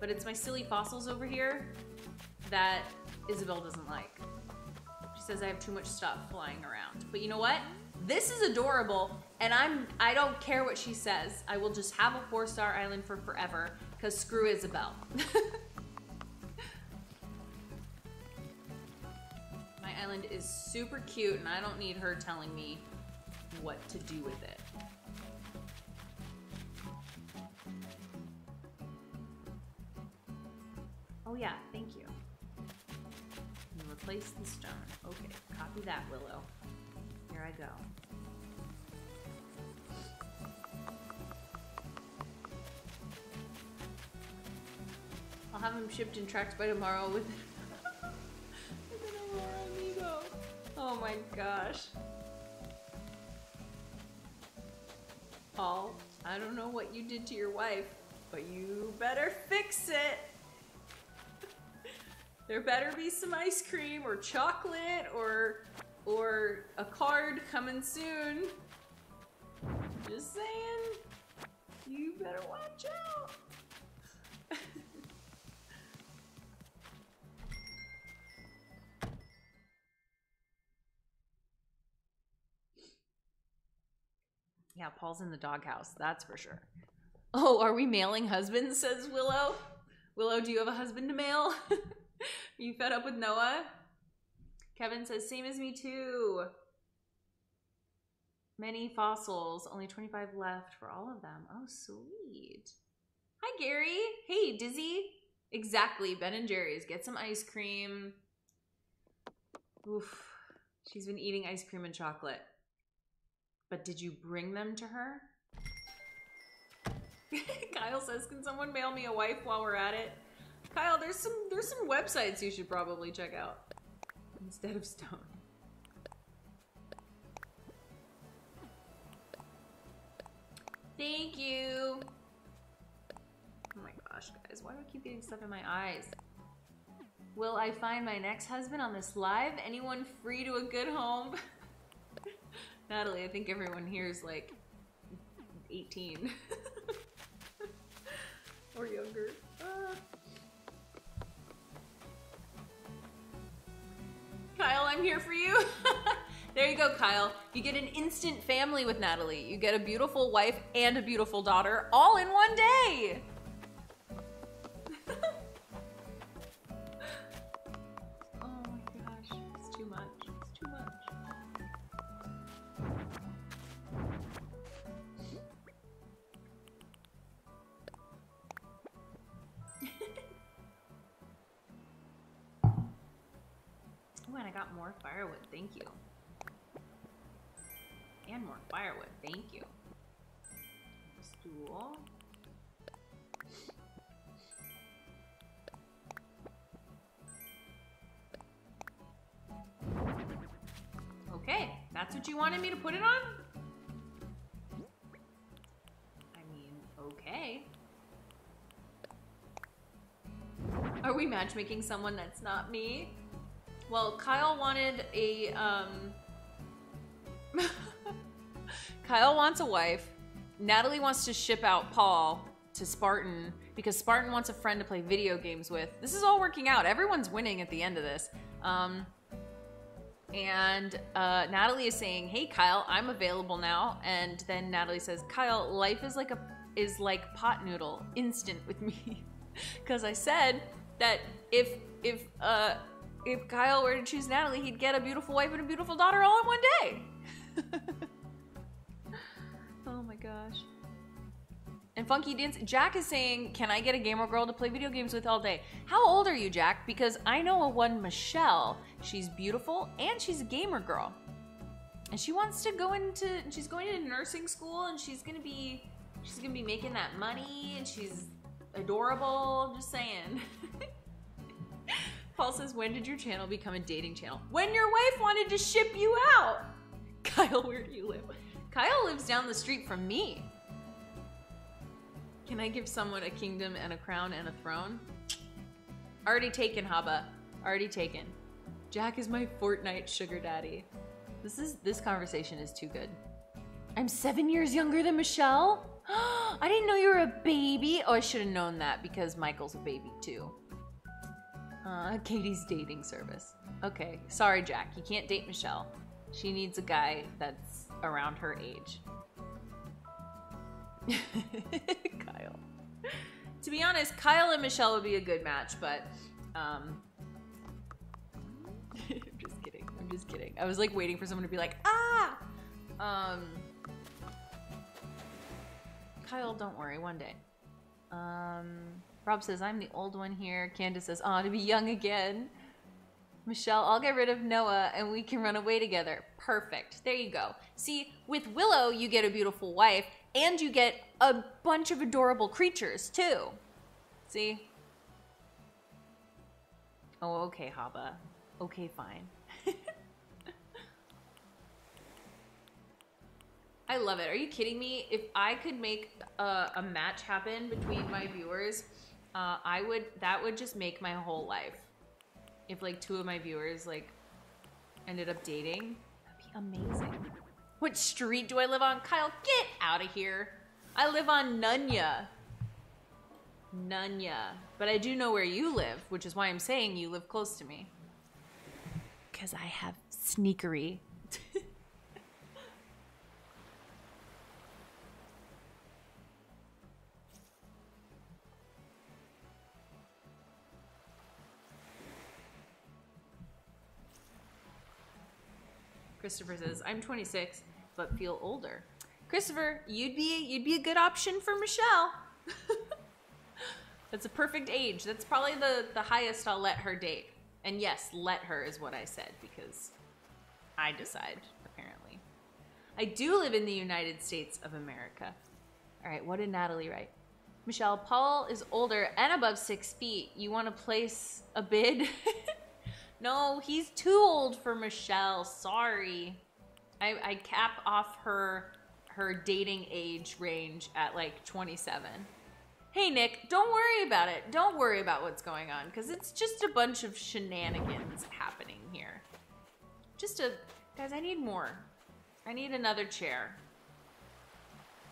But it's my silly fossils over here that Isabel doesn't like. She says I have too much stuff flying around. But you know what? This is adorable, and I don't care what she says. I will just have a 4-star island for forever, because screw Isabel. My island is super cute, and I don't need her telling me what to do with it. Oh yeah, thank you. And replace the stone. Okay, copy that, Willow. Here I go. I'll have them shipped in trucks by tomorrow with an amigo. Oh my gosh. Paul, I don't know what you did to your wife, but you better fix it. There better be some ice cream or chocolate or a card coming soon. Just saying, you better watch out. Yeah, Paul's in the doghouse, that's for sure. Oh, are we mailing husbands, says Willow. Willow, do you have a husband to mail? You fed up with Noah? Kevin says, same as me too. Many fossils, only 25 left for all of them. Oh, sweet. Hi, Gary. Hey, Dizzy. Exactly, Ben & Jerry's. Get some ice cream. Oof, she's been eating ice cream and chocolate. But did you bring them to her? Kyle says, can someone mail me a wife while we're at it? Kyle, there's some websites you should probably check out instead of stone. Thank you. Oh my gosh, guys, why do I keep getting stuff in my eyes? Will I find my next husband on this live? Anyone free to a good home? Natalie, I think everyone here is like 18 or younger. Kyle, I'm here for you. There you go, Kyle. You get an instant family with Natalie. You get a beautiful wife and a beautiful daughter all in one day. Oh my gosh, it's too much. It's too much. Oh, and I got more firewood, thank you. And more firewood, thank you. Stool. Okay, that's what you wanted me to put it on? I mean, okay. we matchmaking someone that's not me? Well, Kyle wanted a, Kyle wants a wife. Natalie wants to ship out Paul to Spartan because Spartan wants a friend to play video games with. This is all working out. Everyone's winning at the end of this. And Natalie is saying, hey, Kyle, I'm available now. And then Natalie says, Kyle, life is like pot noodle, instant with me. Because I said that if Kyle were to choose Natalie, he'd get a beautiful wife and a beautiful daughter all in one day. Oh my gosh. And Funky Dance, Jack is saying, can I get a gamer girl to play video games with all day? How old are you, Jack? Because I know a one Michelle. She's beautiful and she's a gamer girl. And she wants to go into, she's going to nursing school and she's gonna be making that money and she's adorable, just saying. Paul says, when did your channel become a dating channel? When your wife wanted to ship you out. Kyle, where do you live? Kyle lives down the street from me. Can I give someone a kingdom and a crown and a throne? Already taken, Haba. Already taken. Jack is my Fortnite sugar daddy. This conversation is too good. I'm 7 years younger than Michelle? I didn't know you were a baby. Oh, I should have known that because Michael's a baby too. Katie's dating service. Okay, sorry, Jack. You can't date Michelle. She needs a guy that's around her age. Kyle. To be honest, Kyle and Michelle would be a good match, but I'm just kidding. I'm just kidding. I was like waiting for someone to be like, ah! Kyle, don't worry, one day. Rob says, I'm the old one here. Candace says, aw, to be young again. Michelle, I'll get rid of Noah and we can run away together. Perfect. There you go. See, with Willow, you get a beautiful wife and you get a bunch of adorable creatures too. See? Oh, okay, Haba. Okay, fine. I love it. Are you kidding me? If I could make a match happen between my viewers, I would. That would just make my whole life. If like two of my viewers like ended up dating, that'd be amazing. What street do I live on? Kyle, get out of here. I live on Nunya. Nunya. But I do know where you live, which is why I'm saying you live close to me. Because I have sneakery. Christopher says, I'm 26, but feel older. Christopher, you'd be a good option for Michelle. That's a perfect age. That's probably the highest I'll let her date. And yes, let her is what I said because I decide, apparently. I do live in the United States of America. All right, what did Natalie write? Michelle, Paul is older and above 6 feet. You want to place a bid? No, he's too old for Michelle. Sorry. I cap off her dating age range at like 27. Hey, Nick, don't worry about it. Don't worry about what's going on because it's just a bunch of shenanigans happening here. Guys, I need more. I need another chair.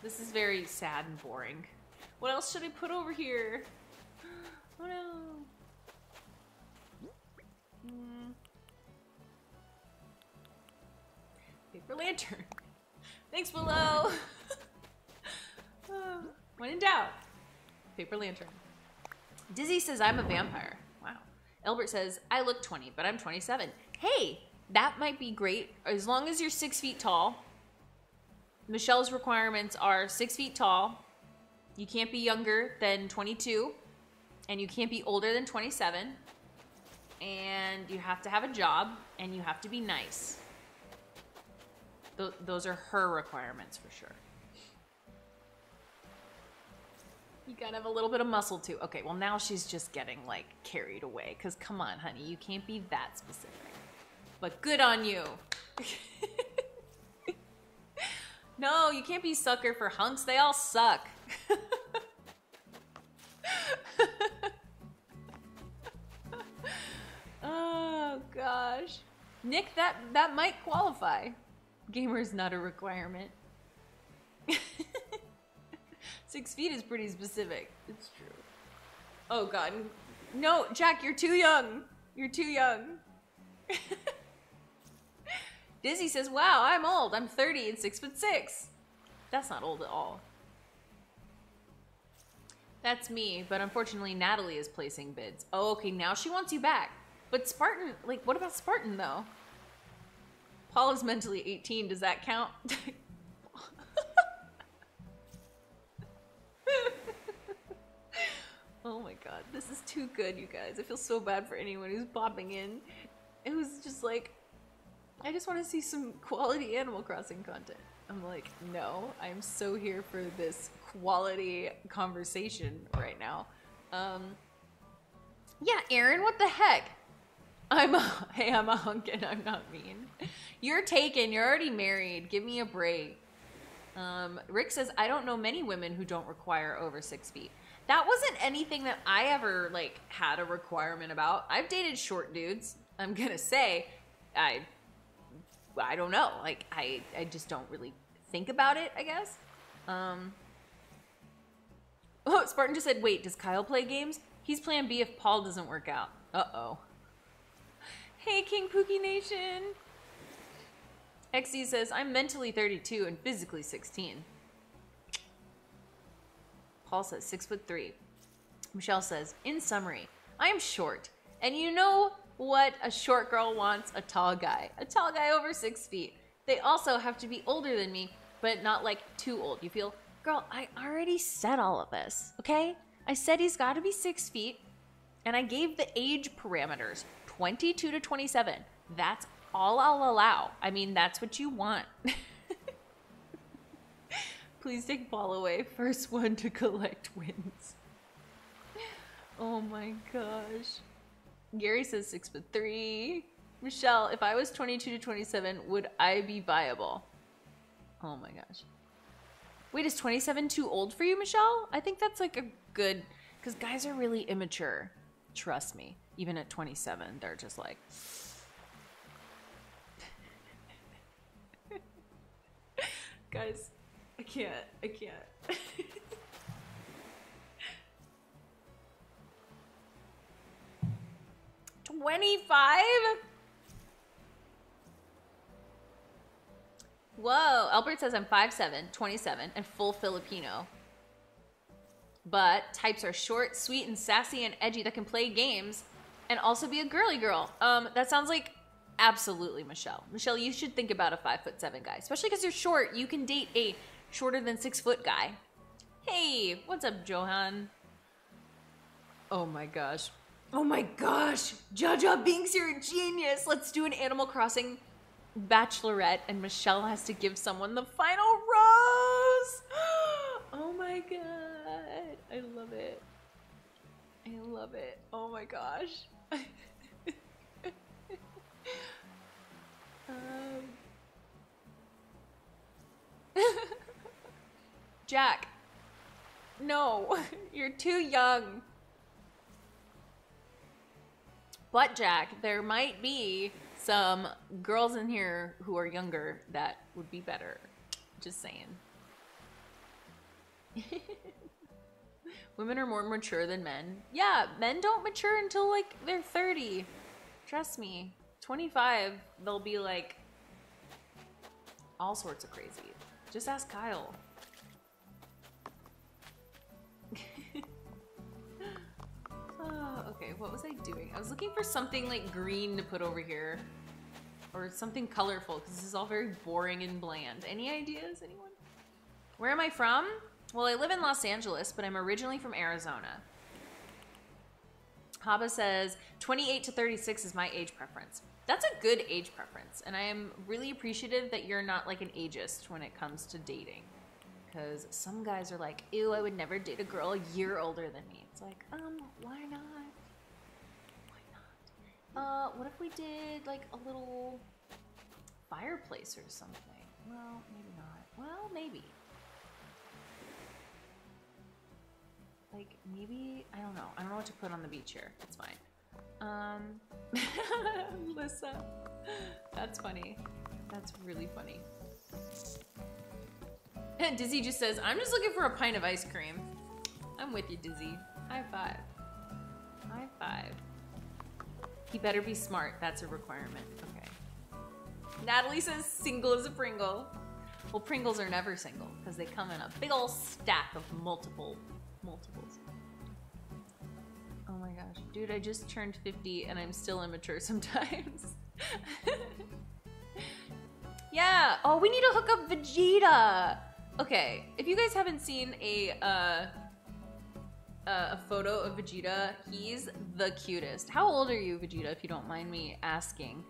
This is very sad and boring. What else should I put over here? Oh, no. Paper lantern. Thanks, Willow. When in doubt, paper lantern. Dizzy says, I'm a vampire. Wow. Elbert says, I look 20, but I'm 27. Hey, that might be great. As long as you're 6 feet tall. Michelle's requirements are 6 feet tall. You can't be younger than 22. And you can't be older than 27. And you have to have a job, and you have to be nice. Those are her requirements for sure. You gotta have a little bit of muscle too. Okay, well now she's just getting like carried away, because come on, honey, you can't be that specific. But good on you. No, you can't be sucker for hunks. They all suck. gosh. Nick, that might qualify. Gamer's not a requirement. 6 feet is pretty specific. It's true. Oh god. No, Jack, you're too young. You're too young. Dizzy says, wow, I'm old. I'm 30 and 6'6". That's not old at all. That's me, but unfortunately Natalie is placing bids. Oh, okay, now she wants you back. But Spartan, like, what about Spartan, though? Paul is mentally 18. Does that count? Oh my god, this is too good, you guys. I feel so bad for anyone who's popping in. It was just like, I just want to see some quality Animal Crossing content. I'm like, no, I'm so here for this quality conversation right now. Yeah, Aaron, what the heck? Hey, I'm a hunk and I'm not mean. You're taken, you're already married, give me a break. Rick says, I don't know many women who don't require over 6 feet. That wasn't anything that I ever, like, had a requirement about. I've dated short dudes, I'm gonna say. I don't know, like, I just don't really think about it, I guess. Oh, Spartan just said, wait, does Kyle play games? He's plan B if Paul doesn't work out. Uh-oh. Hey, King Pookie Nation. XZ says, I'm mentally 32 and physically 16. Paul says, 6'3". Michelle says, in summary, I am short, and you know what a short girl wants? A tall guy over 6 feet. They also have to be older than me, but not like too old. You feel, girl, I already said all of this, okay? I said he's got to be 6 feet, and I gave the age parameters, 22 to 27. That's all I'll allow. I mean, that's what you want. Please take Paul away. First one to collect wins. Oh my gosh. Gary says 6'3". Michelle, if I was 22 to 27, would I be viable? Oh my gosh. Wait, is 27 too old for you, Michelle? I think that's like a good, because guys are really immature. Trust me. Even at 27, they're just like. Guys, I can't. $25? Whoa, Albert says I'm 5'7", 27, and full Filipino. But types are short, sweet, and sassy, and edgy that can play games and also be a girly girl. That sounds like absolutely Michelle. Michelle, you should think about a 5'7" guy, especially because you're short. You can date a shorter than 6 foot guy. Hey, what's up, Johan? Oh my gosh. Oh my gosh, Jaja Binks, you're a genius. Let's do an Animal Crossing bachelorette and Michelle has to give someone the final rose. Oh my god, I love it. I love it. Oh my gosh. Jack, no, you're too young. But Jack, there might be some girls in here who are younger that would be better. Just saying. Women are more mature than men. Yeah, men don't mature until like they're 30. Trust me. 25, they'll be like all sorts of crazy. Just ask Kyle. Oh, okay, what was I doing? I was looking for something like green to put over here. Or something colorful, because this is all very boring and bland. Any ideas, anyone? Where am I from? Well, I live in Los Angeles, but I'm originally from Arizona. Haba says, 28 to 36 is my age preference. That's a good age preference, and I am really appreciative that you're not like an ageist when it comes to dating. Because some guys are like, ew, I would never date a girl a year older than me. It's like, why not? Why not? What if we did, like, a little fireplace or something? Well, maybe not. Well, maybe. Like, maybe, I don't know. I don't know what to put on the beach here. It's fine. Lissa. That's funny. That's really funny. Dizzy just says, I'm just looking for a pint of ice cream. I'm with you, Dizzy. High five. High five. He better be smart. That's a requirement. Okay. Natalie says, single as a Pringle. Well, Pringles are never single because they come in a big old stack of multiples. Oh my gosh. Dude, I just turned 50 and I'm still immature sometimes. Yeah. Oh, we need to hook up Vegeta. Okay. If you guys haven't seen a photo of Vegeta, he's the cutest. How old are you, Vegeta, if you don't mind me asking?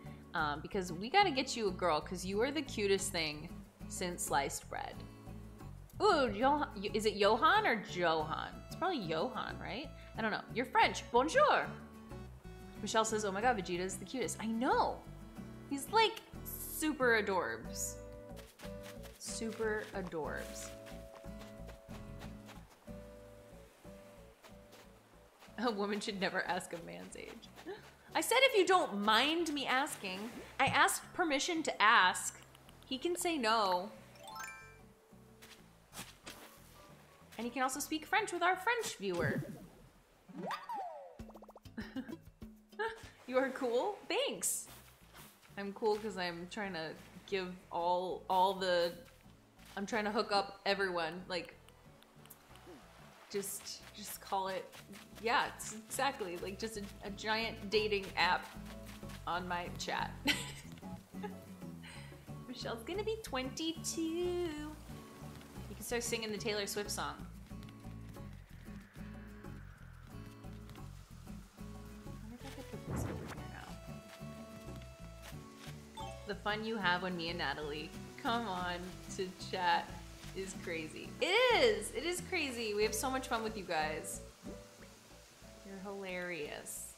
Because we gotta get you a girl because you are the cutest thing since sliced bread. Ooh, is it Johan or Johan? It's probably Johan, right? I don't know. You're French. Bonjour. Michelle says, oh my god, Vegeta's the cutest. I know. He's like super adorbs. Super adorbs. A woman should never ask a man's age. I said if you don't mind me asking. I asked permission to ask. He can say no. And he can also speak French with our French viewer. You are cool? Thanks. I'm cool because I'm trying to give I'm trying to hook up everyone. Like, just call it, yeah, it's exactly. Like, just a giant dating app on my chat. Michelle's gonna be 22. You can start singing the Taylor Swift song. I wonder if I could put this over here now. The fun you have when me and Natalie come on to chat is crazy. It is crazy. We have so much fun with you guys. You're hilarious.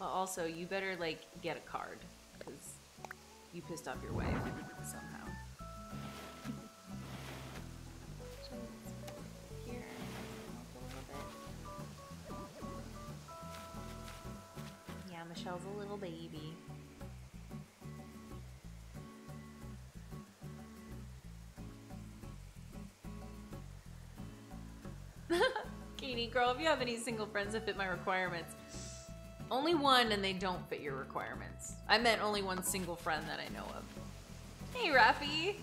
Well, also, you better, like, get a card, because you pissed off your wife somehow. Just here, a little bit. Yeah, Michelle's a little baby. Katie, girl, if you have any single friends that fit my requirements. Only one, and they don't fit your requirements. I meant only one single friend that I know of. Hey, Raffy.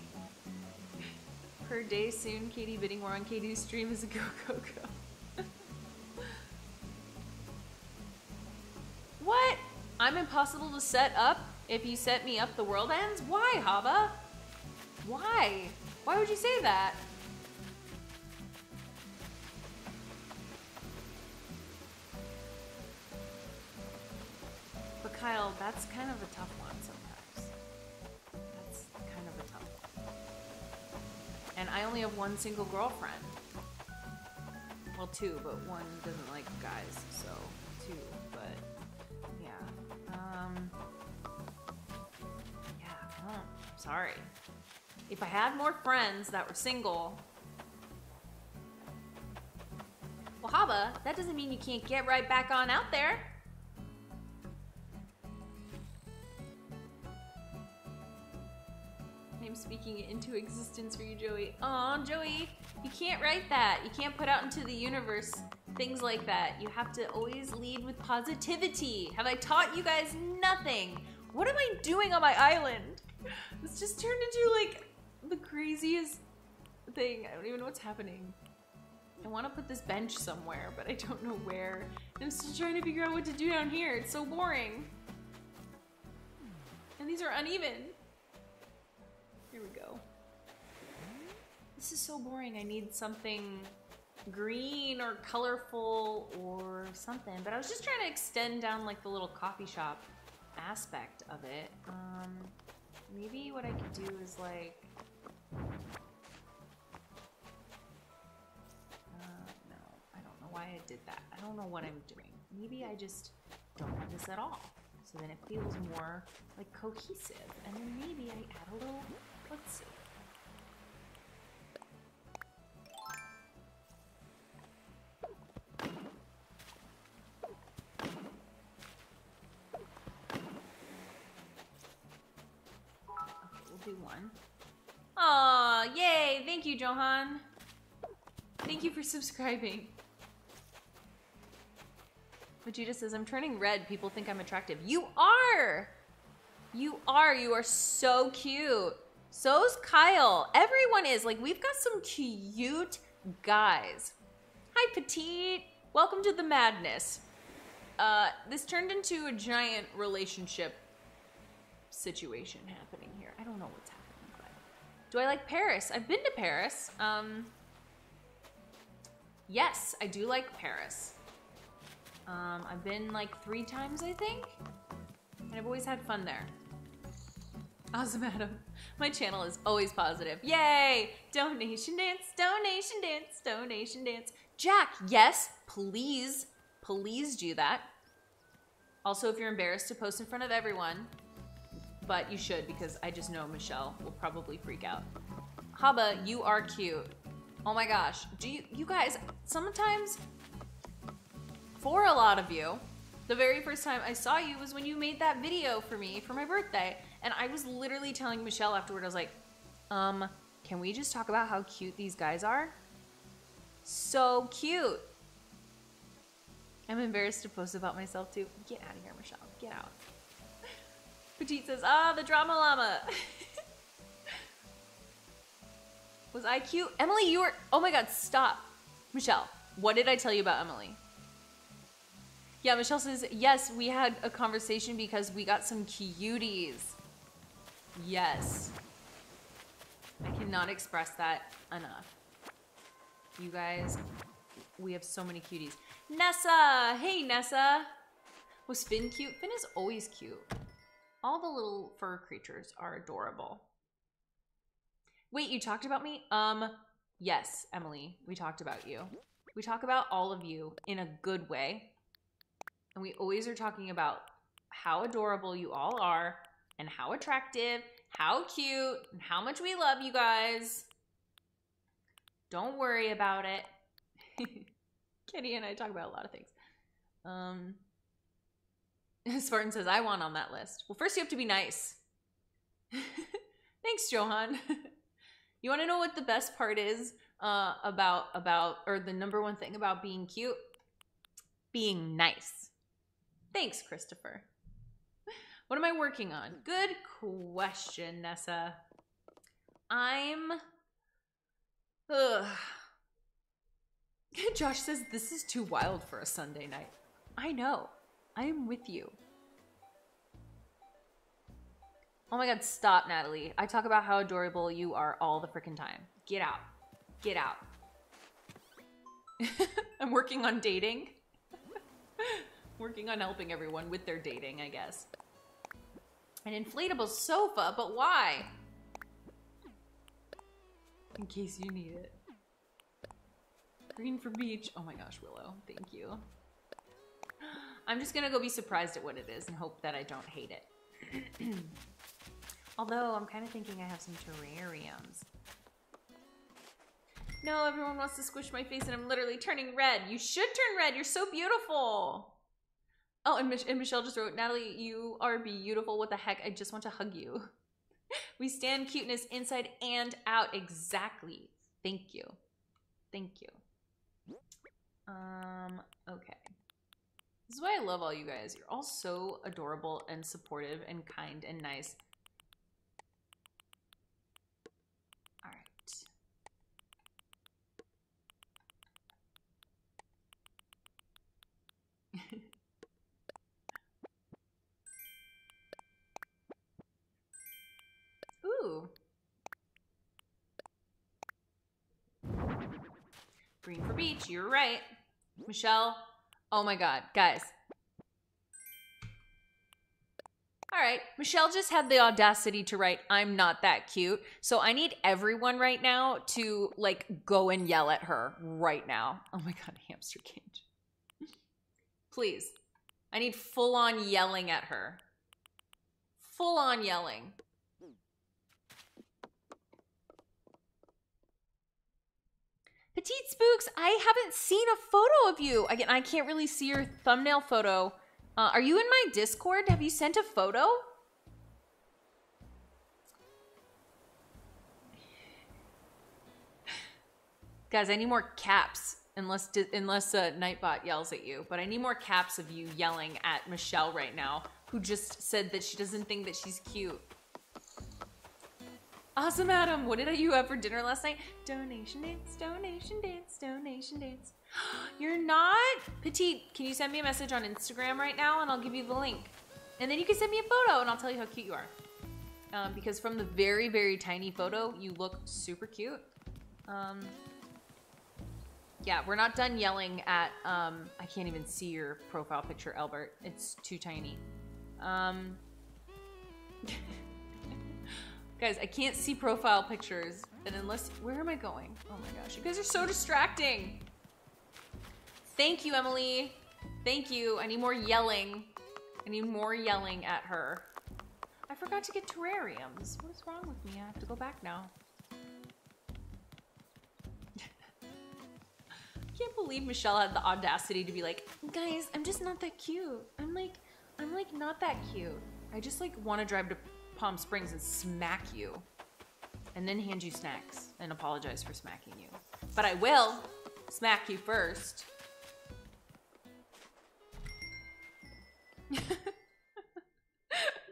Per day soon, Katie bidding war on Katie's stream is a go, go, go. What? I'm impossible to set up? If you set me up, the world ends? Why, Hava? Why? Why would you say that? Kyle, that's kind of a tough one sometimes. That's kind of a tough one. And I only have one single girlfriend. Well, two, but one doesn't like guys, so two, but yeah. Yeah, I'm sorry. If I had more friends that were single. Well, Hava, that doesn't mean you can't get right back on out there. Speaking it into existence for you, Joey. Aw, Joey, you can't write that. You can't put out into the universe things like that. You have to always lead with positivity. Have I taught you guys nothing? What am I doing on my island? This just turned into like the craziest thing. I don't even know what's happening. I want to put this bench somewhere, but I don't know where. I'm still trying to figure out what to do down here. It's so boring. And these are uneven. Here we go. This is so boring. I need something green or colorful or something. But I was just trying to extend down like the little coffee shop aspect of it. Maybe what I could do is like... no, I don't know why I did that. I don't know what I'm doing. Maybe I just don't have this at all. So then it feels more like cohesive. And then maybe I add a little... Let's see. do one. Aw, yay! Thank you, Johan. Thank you for subscribing. Vegeta says, I'm turning red. People think I'm attractive. You are! You are. You are so cute. So's Kyle. Everyone is. Like, we've got some cute guys. Hi, Petite. Welcome to the madness. This turned into a giant relationship situation happening here. I don't know what's happening, but... Do I like Paris? I've been to Paris. Yes, I do like Paris. I've been like 3 times, I think, and I've always had fun there. Awesome, Adam. My channel is always positive. Yay! Donation dance, donation dance, donation dance. Jack, yes, please, please do that. Also, if you're embarrassed to post in front of everyone, but you should, because I just know Michelle will probably freak out. Haba, you are cute. Oh my gosh, do you guys, sometimes... For a lot of you, the very first time I saw you was when you made that video for me for my birthday, and I was literally telling Michelle afterward, I was like, can we just talk about how cute these guys are? So cute. I'm embarrassed to post about myself too. Get out of here, Michelle, get out. Petite says, ah, the drama llama. Was I cute? Emily, you were, oh my God, stop. Michelle, what did I tell you about Emily? Yeah, Michelle says, yes, we had a conversation because we got some cuties. Yes. I cannot express that enough. You guys, we have so many cuties. Nessa! Hey, Nessa! Was Finn cute? Finn is always cute. All the little fur creatures are adorable. Wait, you talked about me? Yes, Emily, we talked about you. We talk about all of you in a good way. And we always are talking about how adorable you all are and how attractive, how cute, and how much we love you guys. Don't worry about it. Kitty and I talk about a lot of things. Spartan says, I want on that list. Well, first you have to be nice. Thanks, Johan. You want to know what the best part is or the number one thing about being cute? Being nice. Thanks, Christopher. What am I working on? Good question, Nessa. Ugh. Josh says, this is too wild for a Sunday night. I know. I am with you. Oh my God, stop, Natalie. I talk about how adorable you are all the freaking time. Get out. Get out. I'm working on dating. Working on helping everyone with their dating, I guess. An inflatable sofa, but why? In case you need it. Green for beach. Oh my gosh, Willow. Thank you. I'm just gonna go be surprised at what it is and hope that I don't hate it. Although, I'm kind of thinking I have some terrariums. No, everyone wants to squish my face and I'm literally turning red. You should turn red. You're so beautiful. Oh, and Michelle just wrote, Natalie, you are beautiful. What the heck? I just want to hug you. We stand cuteness inside and out. Exactly. Thank you. Thank you. Okay. This is why I love all you guys. You're all so adorable and supportive and kind and nice. All right. Ooh. Green for beach, you're right. Michelle, oh my God, guys. All right, Michelle just had the audacity to write, I'm not that cute. So I need everyone right now to like go and yell at her right now. Oh my God, hamster cage. Please. I need full-on yelling at her. Full-on yelling. Petite Spooks, I haven't seen a photo of you. Again, I can't really see your thumbnail photo. Are you in my Discord? Have you sent a photo? Guys, I need more caps unless Nightbot yells at you. But I need more caps of you yelling at Michelle right now, who just said that she doesn't think that she's cute. Awesome, Adam. What did you have for dinner last night? Donation dance, donation dance, donation dance. You're not? Petite, can you send me a message on Instagram right now and I'll give you the link? And then you can send me a photo and I'll tell you how cute you are. Because from the very, very tiny photo, you look super cute. Yeah, we're not done yelling at, I can't even see your profile picture, Albert. It's too tiny. Guys, I can't see profile pictures. And unless, where am I going? Oh my gosh, you guys are so distracting. Thank you, Emily. Thank you. I need more yelling. I need more yelling at her. I forgot to get terrariums. What is wrong with me? I have to go back now. I can't believe Michelle had the audacity to be like, guys, I'm just not that cute. I'm like not that cute. I just like want to drive to Palm Springs and smack you. And then hand you snacks and apologize for smacking you. But I will smack you first.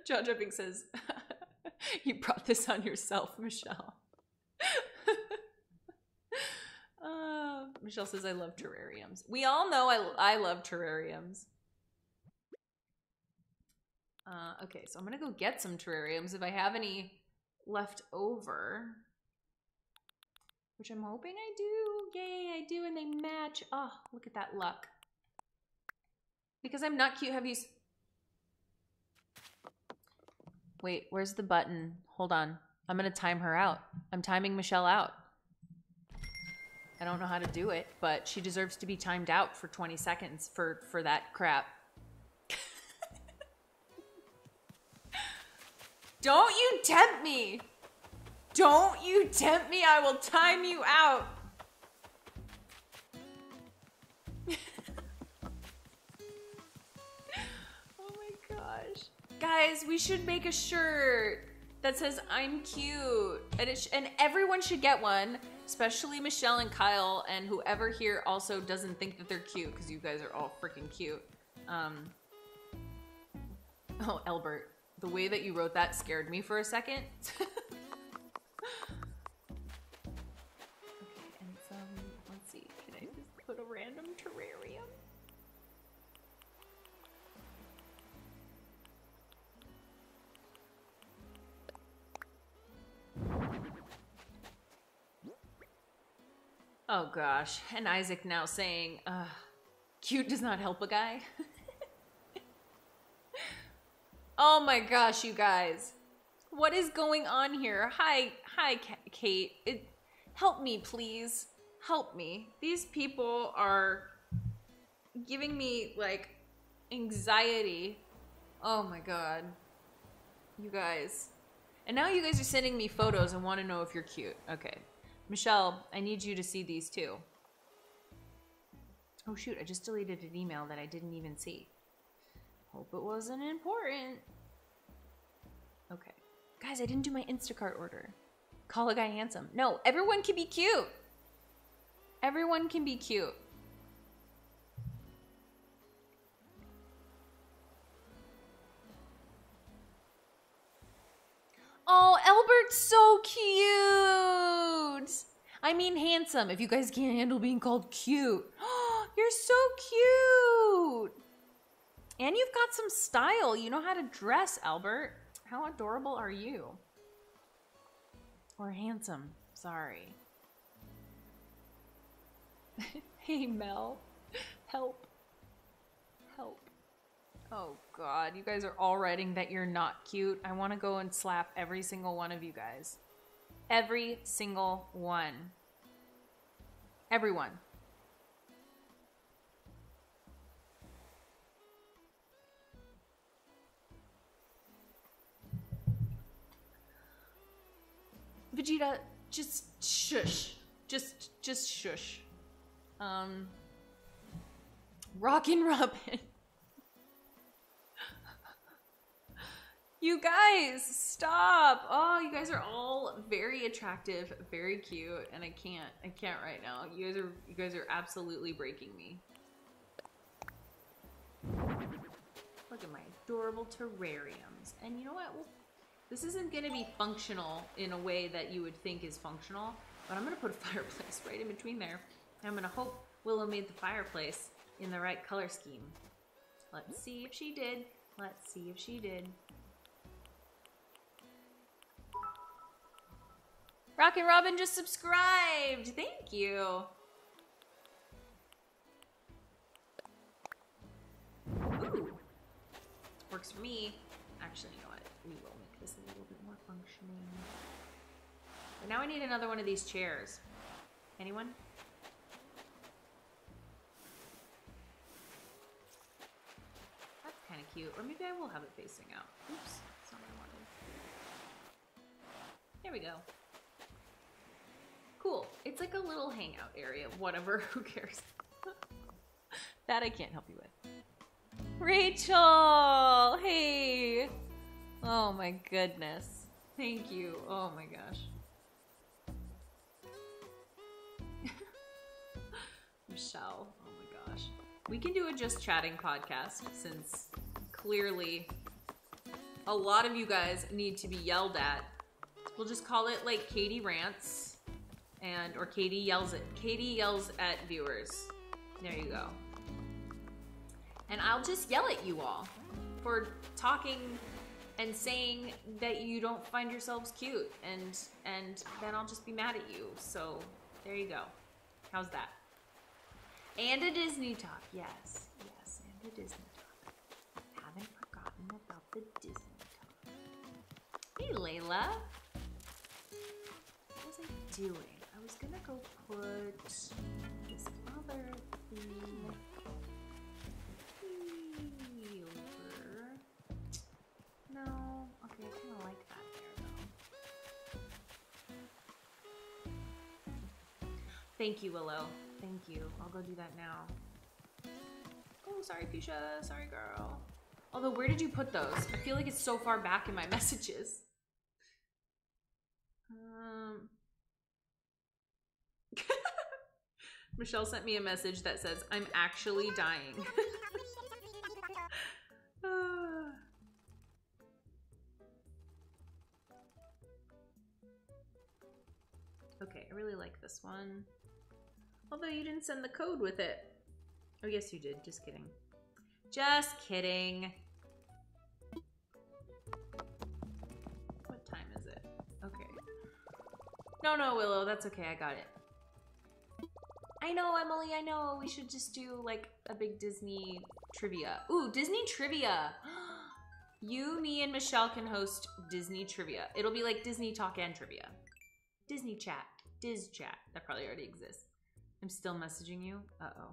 Jaw dropping says, you brought this on yourself, Michelle. Michelle says, I love terrariums. We all know I love terrariums. Okay, so I'm gonna go get some terrariums if I have any left over. Which I'm hoping I do. Yay, I do, and they match. Oh, look at that luck. Because I'm not cute, have you... Wait, where's the button? Hold on. I'm gonna time her out. I'm timing Michelle out. I don't know how to do it, but she deserves to be timed out for 20 seconds for that crap. Don't you tempt me! Don't you tempt me, I will time you out! Oh my gosh. Guys, we should make a shirt that says I'm cute. And, and everyone should get one. Especially Michelle and Kyle and whoever here also doesn't think that they're cute, because you guys are all freaking cute. Oh, Albert, the way that you wrote that scared me for a second. Okay, and some, let's see, can I just put a random terrarium? Oh gosh, and Isaac now saying, cute does not help a guy. Oh my gosh, you guys. What is going on here? Hi, Kate. Help me, please. Help me. These people are giving me, like, anxiety. Oh my god. You guys. And now you guys are sending me photos and want to know if you're cute. Okay. Michelle, I need you to see these too. Oh shoot, I just deleted an email that I didn't even see. Hope it wasn't important. Okay. Guys, I didn't do my Instacart order. Call a guy handsome. No, everyone can be cute. Everyone can be cute. Oh, Albert's so cute. I mean handsome, if you guys can't handle being called cute. You're so cute. And you've got some style. You know how to dress, Albert. How adorable are you? Or handsome, sorry. Hey, Mel, help, help. Oh god, you guys are all writing that you're not cute. I want to go and slap every single one of you guys. Every single one. Everyone. Vegeta, just shush. Just shush. Rockin' Robin. You guys, stop. Oh, you guys are all very attractive, very cute, and I can't right now. You guys are absolutely breaking me. Look at my adorable terrariums. And you know what? This isn't gonna be functional in a way that you would think is functional, but I'm gonna put a fireplace right in between there. And I'm gonna hope Willow made the fireplace in the right color scheme. Let's see if she did. Let's see if she did. Rockin' Robin just subscribed! Thank you! Ooh! Works for me. Actually, you know what? We will make this a little bit more functioning. But now I need another one of these chairs. Anyone? That's kind of cute. Or maybe I will have it facing out. Oops, that's not what I wanted. There we go. Cool. It's like a little hangout area. Whatever. Who cares? That I can't help you with. Rachel! Hey! Oh my goodness. Thank you. Oh my gosh. Michelle. Oh my gosh. We can do a just chatting podcast since clearly a lot of you guys need to be yelled at. We'll just call it like Katie Rants. And, or Katie yells at viewers. There you go. And I'll just yell at you all for talking and saying that you don't find yourselves cute, and then I'll just be mad at you. So there you go. How's that? And a Disney talk, yes. Yes, and a Disney talk. Haven't forgotten about the Disney talk. Hey, Layla. What was I doing? I was gonna go put this other thing over. No, okay, I kinda like that there though. Thank you, Willow. Thank you. I'll go do that now. Oh, sorry, Fuchsia. Sorry, girl. Although, where did you put those? I feel like it's so far back in my messages. Michelle sent me a message that says, I'm actually dying. Okay, I really like this one. Although you didn't send the code with it. Oh, yes you did. Just kidding. Just kidding. What time is it? Okay. No, Willow. That's okay. I got it. I know, Emily, I know. We should just do, like, a big Disney trivia. Ooh, Disney trivia! You, me, and Michelle can host Disney trivia. It'll be like Disney talk and trivia. Disney chat. Diz chat. That probably already exists. I'm still messaging you? Uh-oh.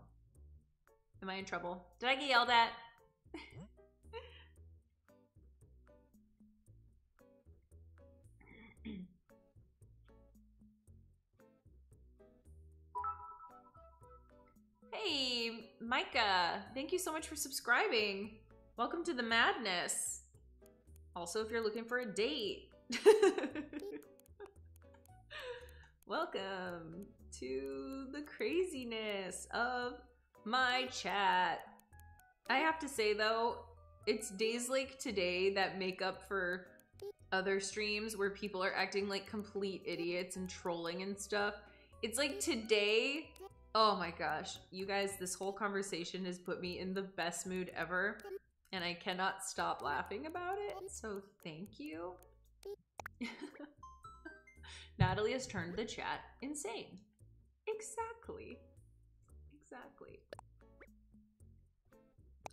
Am I in trouble? Did I get yelled at? Hey, Micah, thank you so much for subscribing. Welcome to the madness. Also, if you're looking for a date. Welcome to the craziness of my chat. I have to say though, it's days like today that make up for other streams where people are acting like complete idiots and trolling and stuff. It's like today. Oh my gosh, you guys, this whole conversation has put me in the best mood ever, and I cannot stop laughing about it, so thank you. Natalie has turned the chat insane. Exactly. Exactly.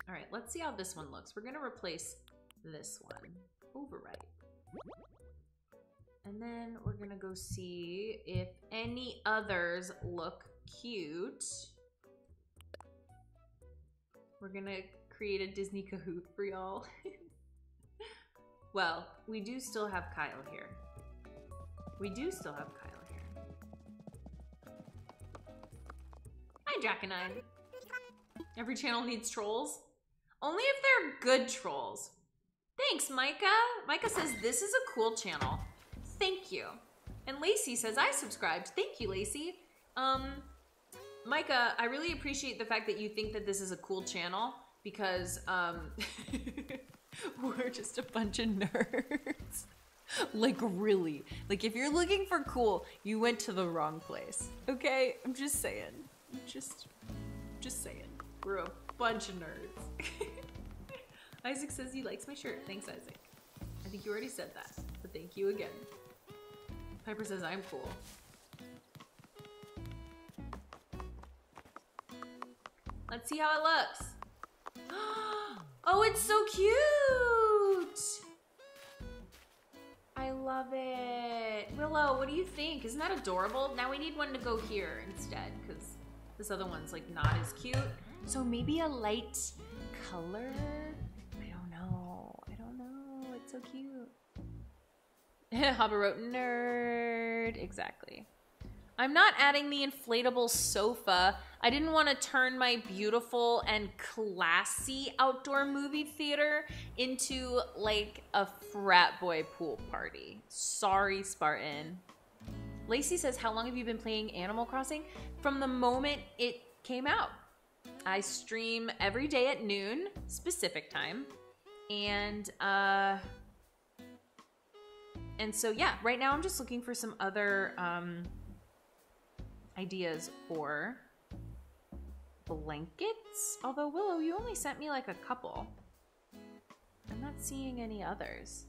All right, let's see how this one looks. We're gonna replace this one. Overwrite. And then we're gonna go see if any others look cute. We're gonna create a Disney Kahoot for y'all. Well, we do still have Kyle here. We do still have Kyle here. Hi, Jack and I. Every channel needs trolls. Only if they're good trolls. Thanks, Micah. Micah says, this is a cool channel. Thank you. And Lacey says, I subscribed. Thank you, Lacey. Micah, I really appreciate the fact that you think that this is a cool channel because we're just a bunch of nerds. Like, really. Like, if you're looking for cool, you went to the wrong place. Okay? I'm just saying. Just saying. We're a bunch of nerds. Isaac says he likes my shirt. Thanks, Isaac. I think you already said that, but thank you again. Piper says I'm cool. Let's see how it looks. Oh, it's so cute! I love it. Willow, what do you think? Isn't that adorable? Now we need one to go here instead, because this other one's like not as cute. So maybe a light color? I don't know. It's so cute. Haba wrote, nerd. Exactly. I'm not adding the inflatable sofa. I didn't want to turn my beautiful and classy outdoor movie theater into like a frat boy pool party. Sorry, Spartan. Lacey says, how long have you been playing Animal Crossing? From the moment it came out. I stream every day at noon, specific time. And so, yeah, right now I'm just looking for some other ideas for blankets. Although, Willow, you only sent me like a couple. I'm not seeing any others.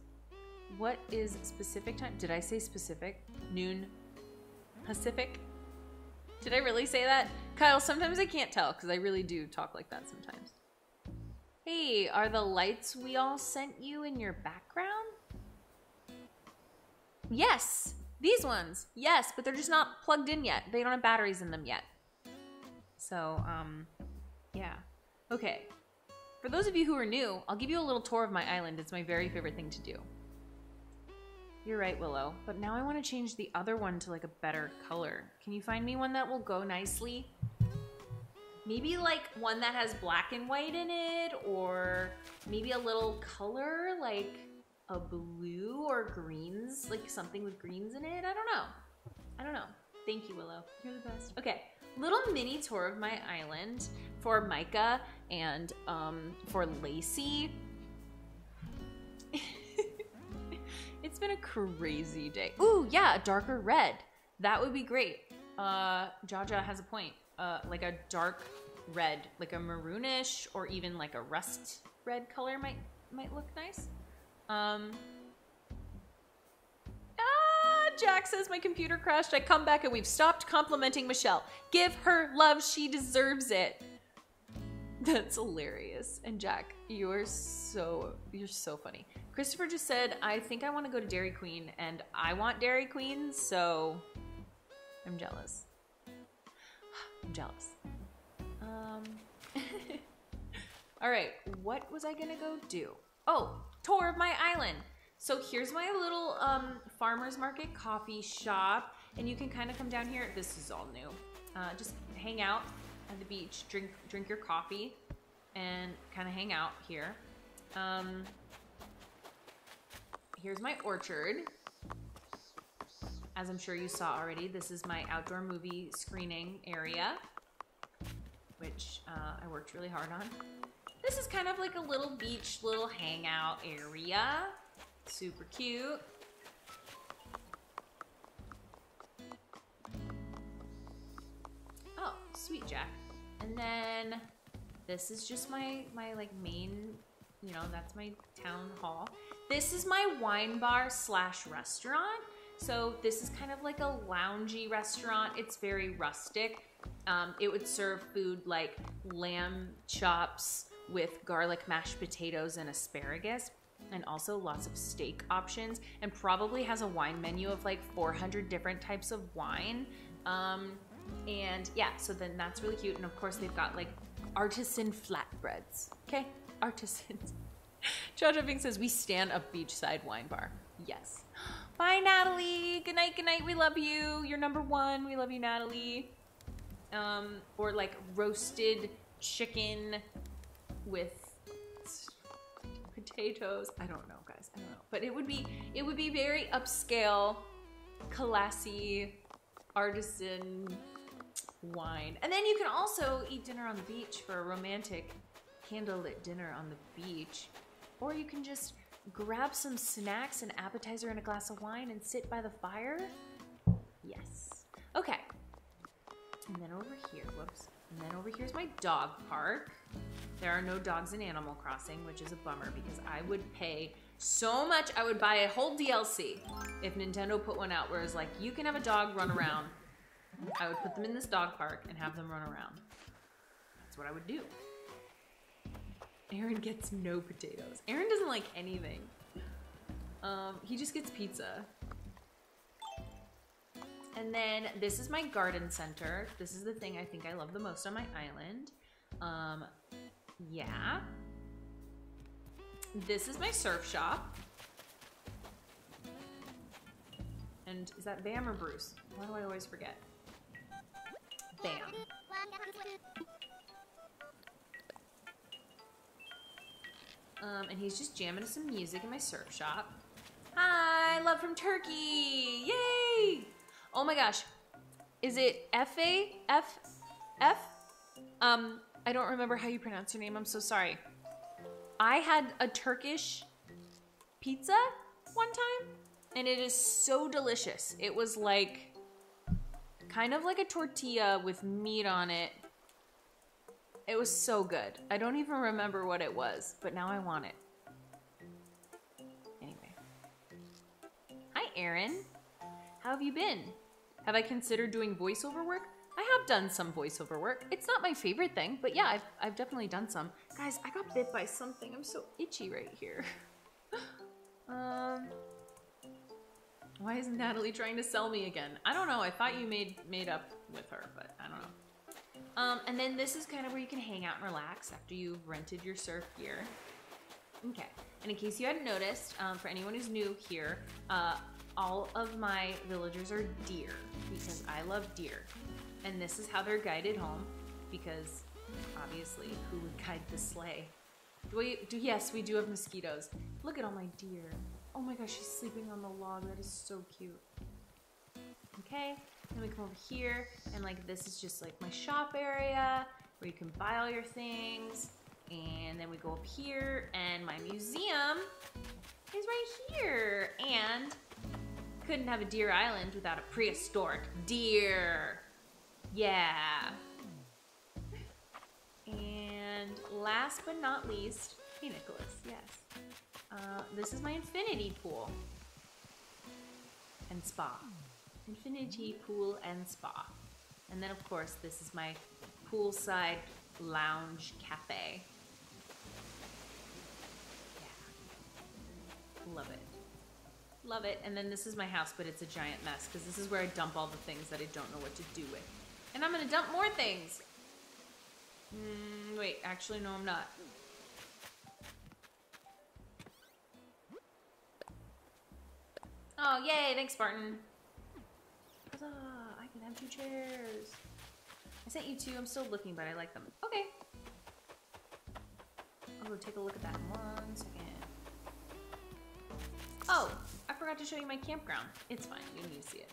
What is specific time? Did I say specific? Noon Pacific? Did I really say that? Kyle, sometimes I can't tell because I really do talk like that sometimes. Hey, are the lights we all sent you in your background? Yes, these ones. Yes, but they're just not plugged in yet. They don't have batteries in them yet. So, yeah. Okay. For those of you who are new, I'll give you a little tour of my island. It's my very favorite thing to do. You're right, Willow. But now I want to change the other one to like a better color. Can you find me one that will go nicely? Maybe like one that has black and white in it, or maybe a little color like a blue or greens, like something with greens in it. I don't know. Thank you, Willow. You're the best. Okay, little mini tour of my island for Micah and for Lacey. It's been a crazy day. Ooh, yeah, a darker red. That would be great. Jaja has a point. Like a dark red, like a maroonish or even like a rust red color might look nice. Jack says my computer crashed. I come back and we've stopped complimenting Michelle. Give her love. She deserves it. That's hilarious. And Jack, you're so funny. Christopher just said, I think I want to go to Dairy Queen, and I want Dairy Queen, so I'm jealous. I'm jealous. All right, what was I gonna go do? Oh, tour of my island. So here's my little farmer's market coffee shop, and you can kind of come down here. This is all new. Just hang out at the beach, drink your coffee, and kind of hang out here. Here's my orchard. As I'm sure you saw already, this is my outdoor movie screening area, which I worked really hard on. This is kind of like a little beach, little hangout area. Super cute. Oh, sweet Jack. And then this is just my like main, you know, that's my town hall. This is my wine bar / restaurant. So this is kind of like a loungy restaurant. It's very rustic. It would serve food like lamb chops with garlic mashed potatoes and asparagus, and also lots of steak options, and probably has a wine menu of like 400 different types of wine. And yeah, so then that's really cute. And of course they've got like artisan flatbreads. Okay, artisans. Jaja Bing says, we stand a beachside wine bar. Yes. Bye, Natalie. Good night. We love you. You're number one. We love you, Natalie. Or like roasted chicken with potatoes. I don't know, guys, I don't know. But it would be very upscale, classy, artisan wine. And then you can also eat dinner on the beach for a romantic candlelit dinner on the beach. Or you can just grab some snacks, an appetizer, and a glass of wine and sit by the fire. Yes. Okay. And then over here, whoops. And then over here is my dog park. There are no dogs in Animal Crossing, which is a bummer because I would pay so much. I would buy a whole DLC if Nintendo put one out where it's like, you can have a dog run around. I would put them in this dog park and have them run around. That's what I would do. Aaron gets no potatoes. Aaron doesn't like anything. He just gets pizza. And then this is my garden center. This is the thing I think I love the most on my island. Yeah. This is my surf shop. And is that Bam or Bruce? Why do I always forget? Bam. And he's just jamming to some music in my surf shop. Hi, love from Turkey. Yay! Oh my gosh. Is it F-A? F? I don't remember how you pronounce your name. I'm so sorry. I had a Turkish pizza one time, and it is so delicious. It was like, kind of like a tortilla with meat on it. It was so good. I don't even remember what it was, but now I want it. Anyway. Hi, Aaron. How have you been? Have I considered doing voiceover work? I have done some voiceover work. It's not my favorite thing, but yeah, I've definitely done some. Guys, I got bit by something. I'm so itchy right here. Why is Natalie trying to sell me again? I don't know. I thought you made up with her, but I don't know. And then this is kind of where you can hang out and relax after you've rented your surf gear. Okay. And in case you hadn't noticed, for anyone who's new here, all of my villagers are deer because I love deer. And this is how they're guided home because obviously who would guide the sleigh? Yes, we do have mosquitoes. Look at all my deer. Oh my gosh, she's sleeping on the log. That is so cute. Okay, then we come over here and like this is just like my shop area where you can buy all your things. And then we go up here and my museum is right here. And couldn't have a deer island without a prehistoric deer. Yeah. And last but not least, hey Nicholas, yes. This is my infinity pool and spa. Infinity pool and spa. And then of course, this is my poolside lounge cafe. Yeah. Love it. Love it. And then this is my house, but it's a giant mess because this is where I dump all the things that I don't know what to do with. And I'm going to dump more things. Wait, actually, no, I'm not. Oh, yay. Thanks, Spartan. Huzzah. I can have two chairs. I sent you two. I'm still looking, but I like them. Okay. I'll go take a look at that in one second. Oh, I forgot to show you my campground. It's fine, you need to see it.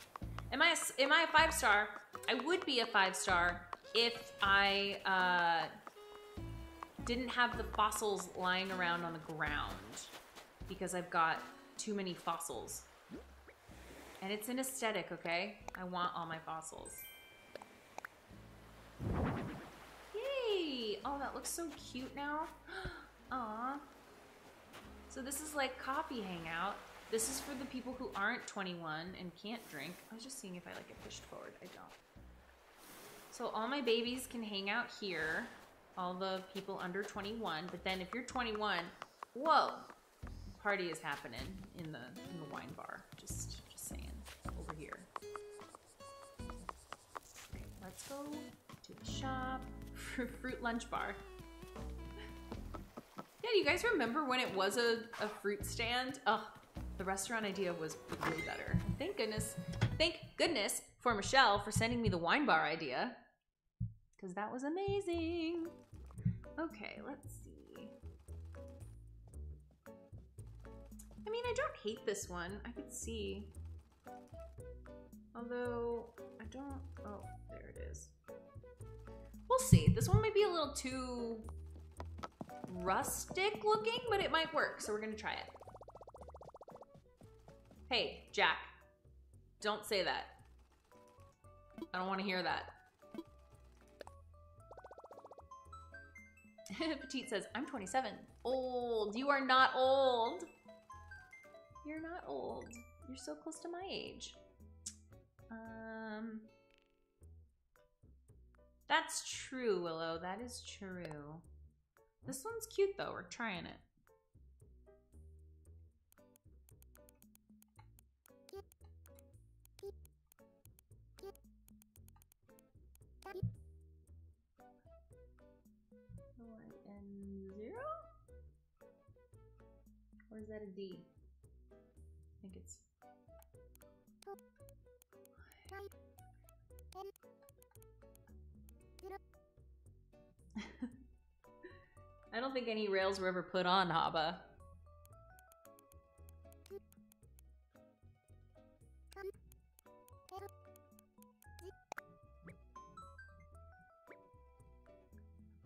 Am I a 5-star? I would be a 5-star if I didn't have the fossils lying around on the ground because I've got too many fossils. And it's an aesthetic, okay? I want all my fossils. Yay! Oh, that looks so cute now. Aw. So this is like coffee hangout. This is for the people who aren't 21 and can't drink. I was just seeing if I like it pushed forward. I don't. So all my babies can hang out here. All the people under 21. But then if you're 21, whoa, party is happening in the wine bar. Just saying, over here. Okay, let's go to the shop. Fruit lunch bar. Yeah, do you guys remember when it was a fruit stand? Ugh. The restaurant idea was way better. Thank goodness for Michelle for sending me the wine bar idea. Because that was amazing. Okay, let's see. I mean, I don't hate this one. I could see. Although, I don't... Oh, there it is. We'll see. This one might be a little too rustic looking, but it might work, so we're gonna try it. Hey, Jack. Don't say that. I don't want to hear that. Petite says, I'm 27. Old. You are not old. You're not old. You're so close to my age. That's true, Willow. That is true. This one's cute, though. We're trying it. N0? Or is that a D? I think it's... I don't think any rails were ever put on, Haba.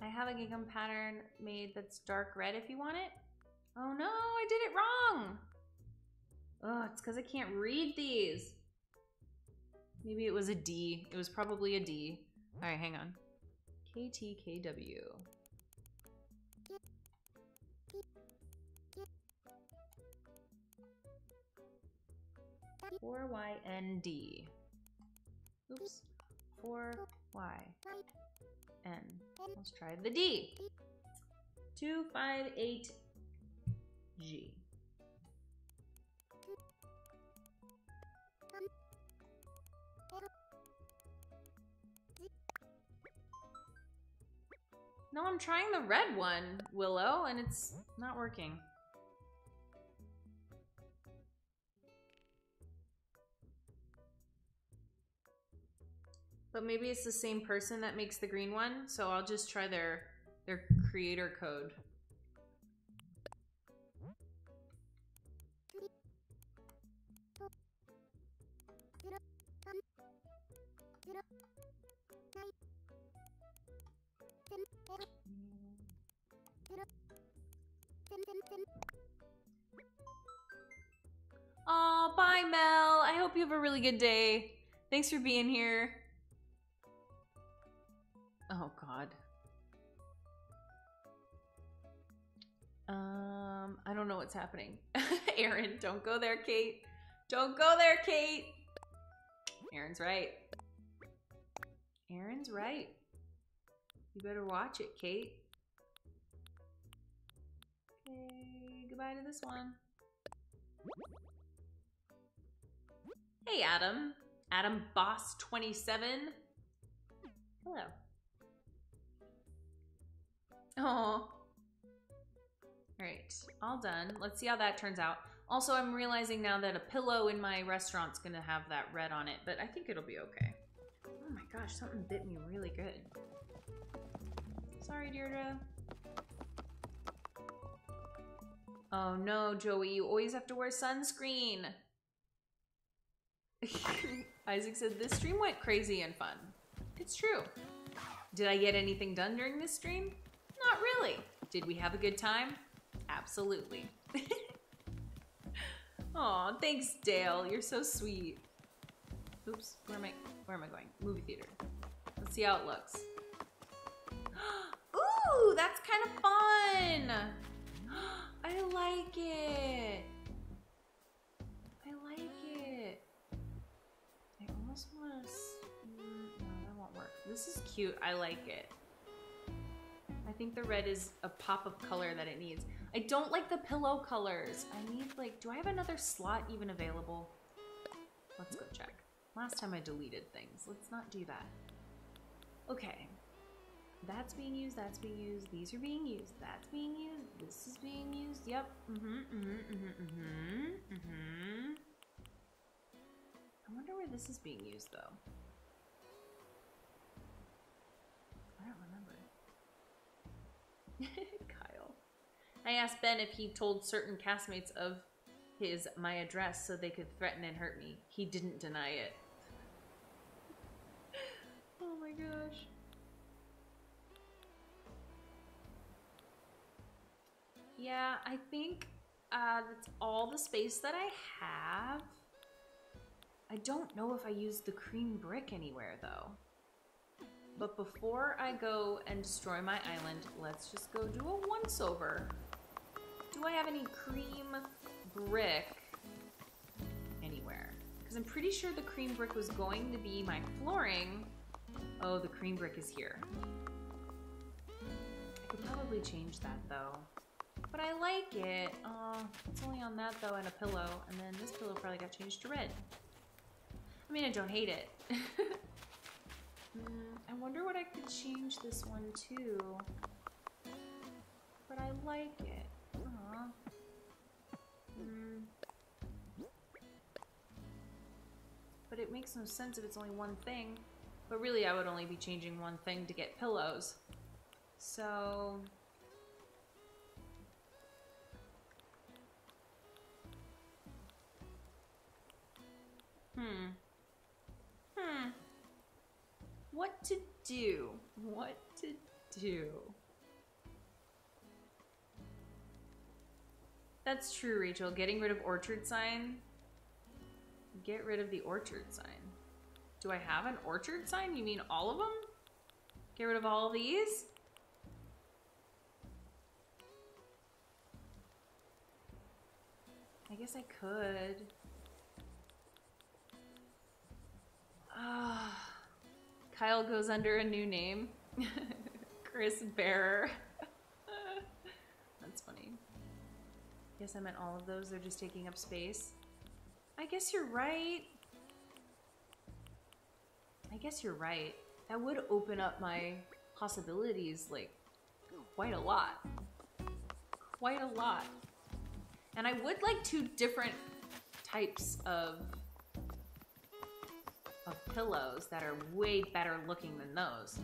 I have a gingham pattern made that's dark red if you want it. Oh no, I did it wrong. Oh, it's because I can't read these. Maybe it was a D. It was probably a D. All right, hang on. KTKW. Four Y N D. Oops. 4Y N. Let's try the D. 258G. No, I'm trying the red one, Willow, and it's not working. But maybe it's the same person that makes the green one, so I'll just try their creator code. Oh, bye, Mel. I hope you have a really good day. Thanks for being here. Oh, God. I don't know what's happening. Aaron, don't go there, Kate. Don't go there, Kate. Aaron's right. Aaron's right. You better watch it, Kate. Okay, goodbye to this one. Hey, Adam. Adam Boss 27. Hello. Oh, all right, all done. Let's see how that turns out. Also, I'm realizing now that a pillow in my restaurant's gonna have that red on it, but I think it'll be okay. Oh my gosh, something bit me really good. Sorry, Deirdre. Oh no, Joey, you always have to wear sunscreen. Isaac said, this stream went crazy and fun. It's true. Did I get anything done during this stream? Not really. Did we have a good time? Absolutely. Aw, thanks, Dale. You're so sweet. Oops, where am I going? Movie theater. Let's see how it looks. Ooh, that's kind of fun. I like it. I like it. I almost want to... No, that won't work. This is cute. I like it. I think the red is a pop of color that it needs. I don't like the pillow colors. I need, like, do I have another slot even available? Let's go check. Last time I deleted things. Let's not do that. Okay. That's being used, that's being used. These are being used, that's being used. This is being used, yep. I wonder where this is being used, though. I don't remember. Kyle. I asked Ben if he told certain castmates of my address so they could threaten and hurt me. He didn't deny it. Oh my gosh. Yeah, I think that's all the space that I have. I don't know if I used the cream brick anywhere though. But before I go and destroy my island, let's just go do a once-over. Do I have any cream brick anywhere? Because I'm pretty sure the cream brick was going to be my flooring. Oh, the cream brick is here. I could probably change that though. But I like it. Oh, it's only on that though and a pillow. And then this pillow probably got changed to red. I mean, I don't hate it. I wonder what I could change this one to. But I like it. But it makes no sense if it's only one thing. But really, I would only be changing one thing to get pillows. So... What to do? What to do? That's true, Rachel. Getting rid of orchard sign. Get rid of the orchard sign. Do I have an orchard sign? You mean all of them? Get rid of all of these? I guess I could. Kyle goes under a new name. Chris Bearer. That's funny. Guess I meant all of those. They're just taking up space. I guess you're right. I guess you're right. That would open up my possibilities, like, quite a lot. Quite a lot. And I would like two different types of pillows that are way better looking than those.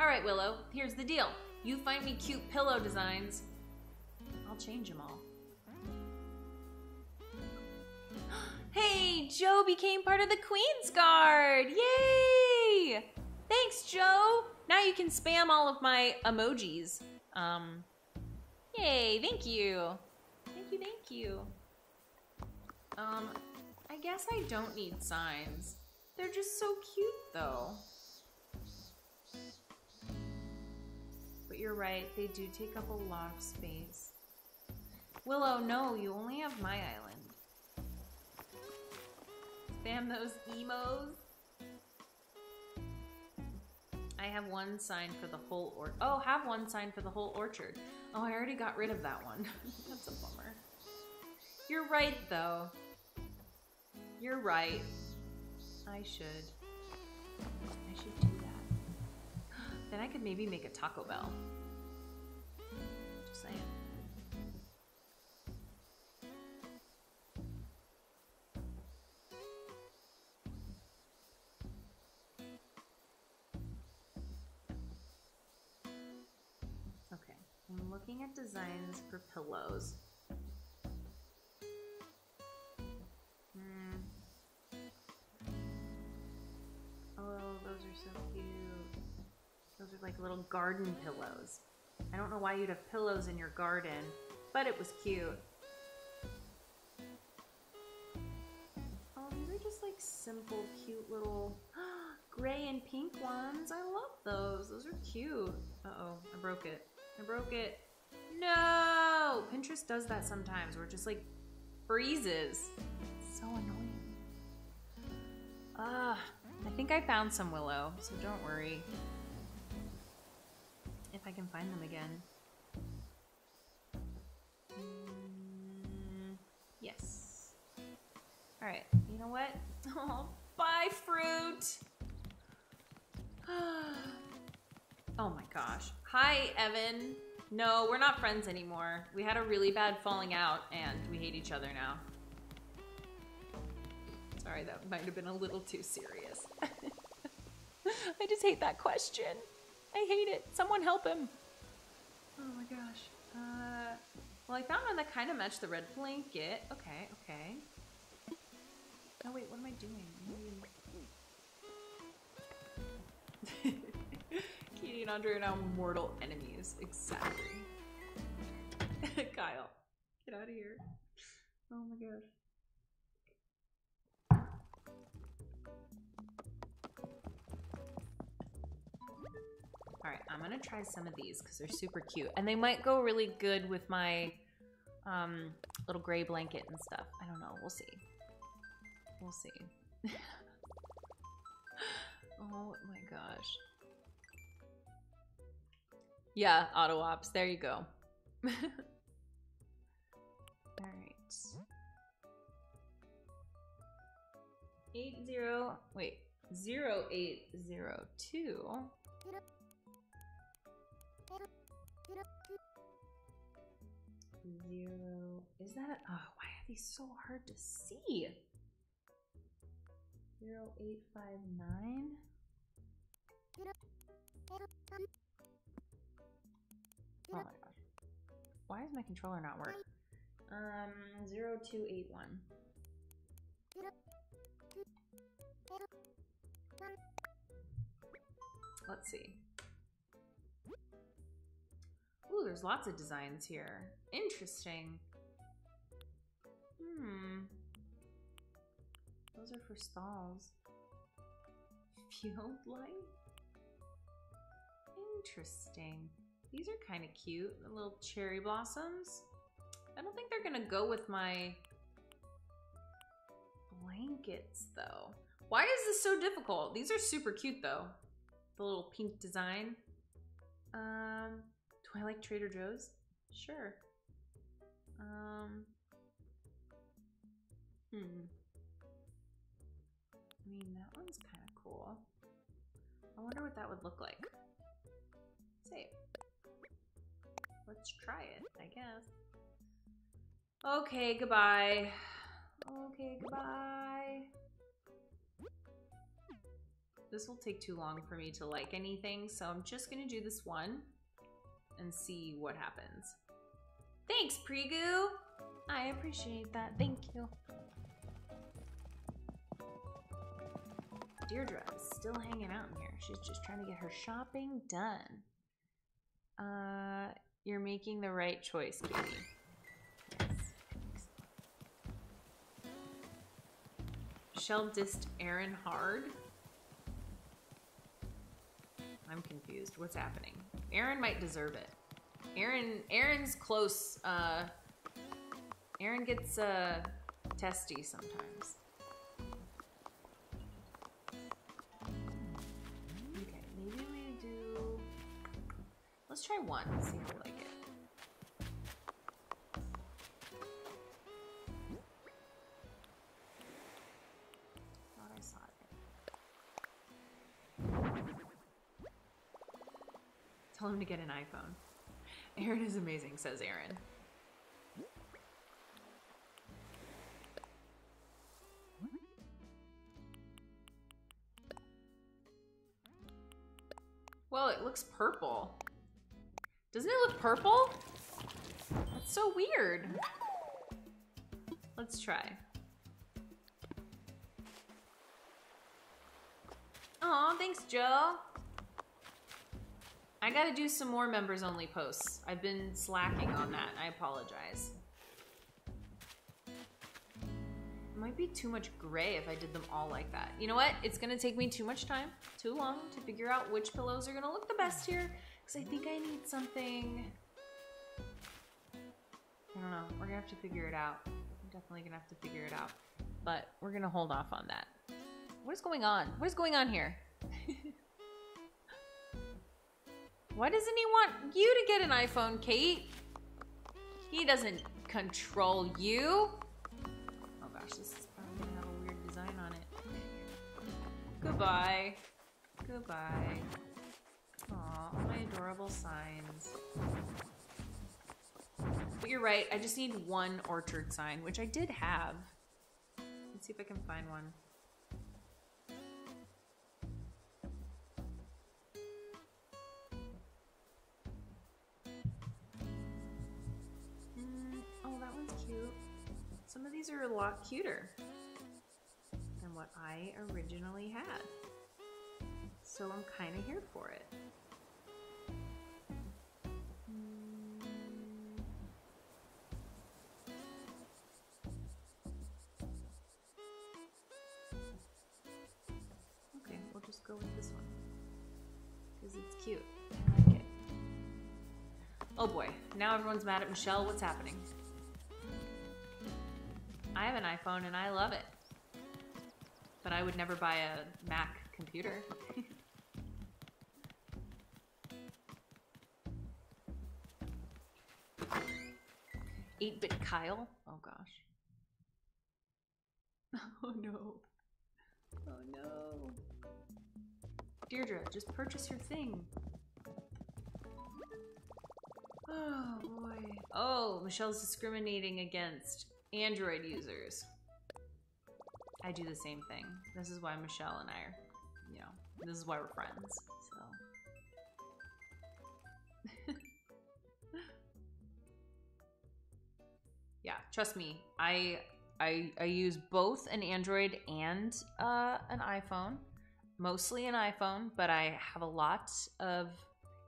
All right, Willow, here's the deal. You find me cute pillow designs. I'll change them all. Hey, Joe became part of the Queen's Guard. Yay! Thanks, Joe. Now you can spam all of my emojis. Yay, thank you. Thank you, thank you. I guess I don't need signs. They're just so cute, though. But you're right, they do take up a lot of space. Willow, no, you only have my island. Spam those emos. I have one sign for the whole orchard. Oh, have one sign for the whole orchard. Oh, I already got rid of that one. That's a bummer. You're right, though. You're right. I should do that. Then I could maybe make a Taco Bell. Just saying. Okay, I'm looking at designs for pillows. Those are so cute. Those are like little garden pillows. I don't know why you'd have pillows in your garden, but it was cute. Oh, these are just like simple, cute little gray and pink ones. I love those. Those are cute. Uh-oh, I broke it. I broke it. No! Pinterest does that sometimes, where it just like freezes. It's so annoying. Ugh. I think I found some, Willow, so don't worry if I can find them again. Yes. All right, you know what? Oh, bye, fruit. Oh my gosh. Hi, Evan. No, we're not friends anymore. We had a really bad falling out and we hate each other now. Sorry, that might have been a little too serious. I just hate that question. I hate it. Someone help him. Oh my gosh. Well, I found one that kind of matched the red blanket. Okay, okay. Oh wait, what am I doing? Katie and Andre are now mortal enemies. Exactly. Kyle, get out of here. Oh my gosh. All right, I'm gonna try some of these because they're super cute. And they might go really good with my little gray blanket and stuff. I don't know, we'll see. We'll see. Oh my gosh. Yeah, auto ops, there you go. All right. 80, wait, 0802. Zero, is that a, oh, why are these so hard to see? 0859. Oh my gosh. Why is my controller not working? 0281. Let's see. Ooh, there's lots of designs here. Interesting. Hmm. Those are for stalls. Field light? Interesting. These are kind of cute. The little cherry blossoms. I don't think they're gonna go with my blankets though. Why is this so difficult? These are super cute though. The little pink design. I like Trader Joe's? Sure. I mean, that one's kind of cool. I wonder what that would look like. Save. Let's try it, I guess. Okay, goodbye. Okay, goodbye. This will take too long for me to like anything, so I'm just gonna do this one and see what happens. Thanks, Prigoo! I appreciate that, thank you. Deirdre is still hanging out in here. She's just trying to get her shopping done. You're making the right choice, Katie. Yes. Shell dissed Aaron hard? I'm confused, what's happening? Aaron might deserve it. Aaron's close. Aaron gets testy sometimes. Okay, maybe we do. Let's try one. See if we like it. Tell him to get an iPhone. Aaron is amazing, says Aaron. Well, it looks purple. Doesn't it look purple? That's so weird. Let's try. Aw, thanks, Joe. I gotta do some more members only posts. I've been slacking on that. I apologize. It might be too much gray if I did them all like that. You know what? It's gonna take me too much time, too long, to figure out which pillows are gonna look the best here, because I think I need something. I don't know. We're gonna have to figure it out. I'm definitely gonna have to figure it out. But we're gonna hold off on that. What is going on? What is going on here? Why doesn't he want you to get an iPhone, Kate? He doesn't control you. Oh gosh, this is probably gonna have a weird design on it. Goodbye. Goodbye. Aw, all my adorable signs. But you're right, I just need one orchard sign, which I did have. Let's see if I can find one. lot cuter than what I originally had. So I'm kind of here for it. Okay, we'll just go with this one because it's cute. I like it. Oh boy, now everyone's mad at Michelle. What's happening? I have an iPhone and I love it, but I would never buy a Mac computer. Eight-bit Kyle? Oh gosh. Oh no. Oh no. Deirdre, just purchase your thing. Oh boy. Oh, Michelle's discriminating against Android users. I do the same thing. This is why Michelle and I are, you know, this is why we're friends, so. Yeah, trust me, I use both an Android and an iPhone, mostly an iPhone, but I have a lot of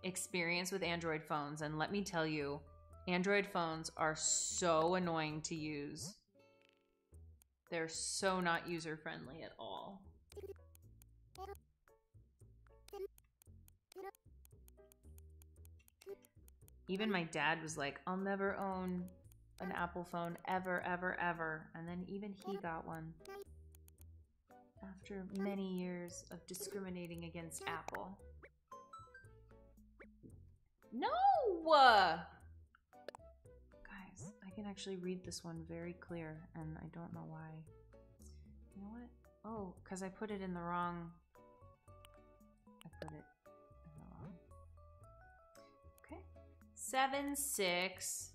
experience with Android phones, and let me tell you, Android phones are so annoying to use. They're so not user-friendly at all. Even my dad was like, I'll never own an Apple phone ever, ever, ever. And then even he got one after many years of discriminating against Apple. No! I can actually read this one very clear, and I don't know why. You know what? Oh, because I put it in the wrong... I put it in the wrong... Okay. 7, 6...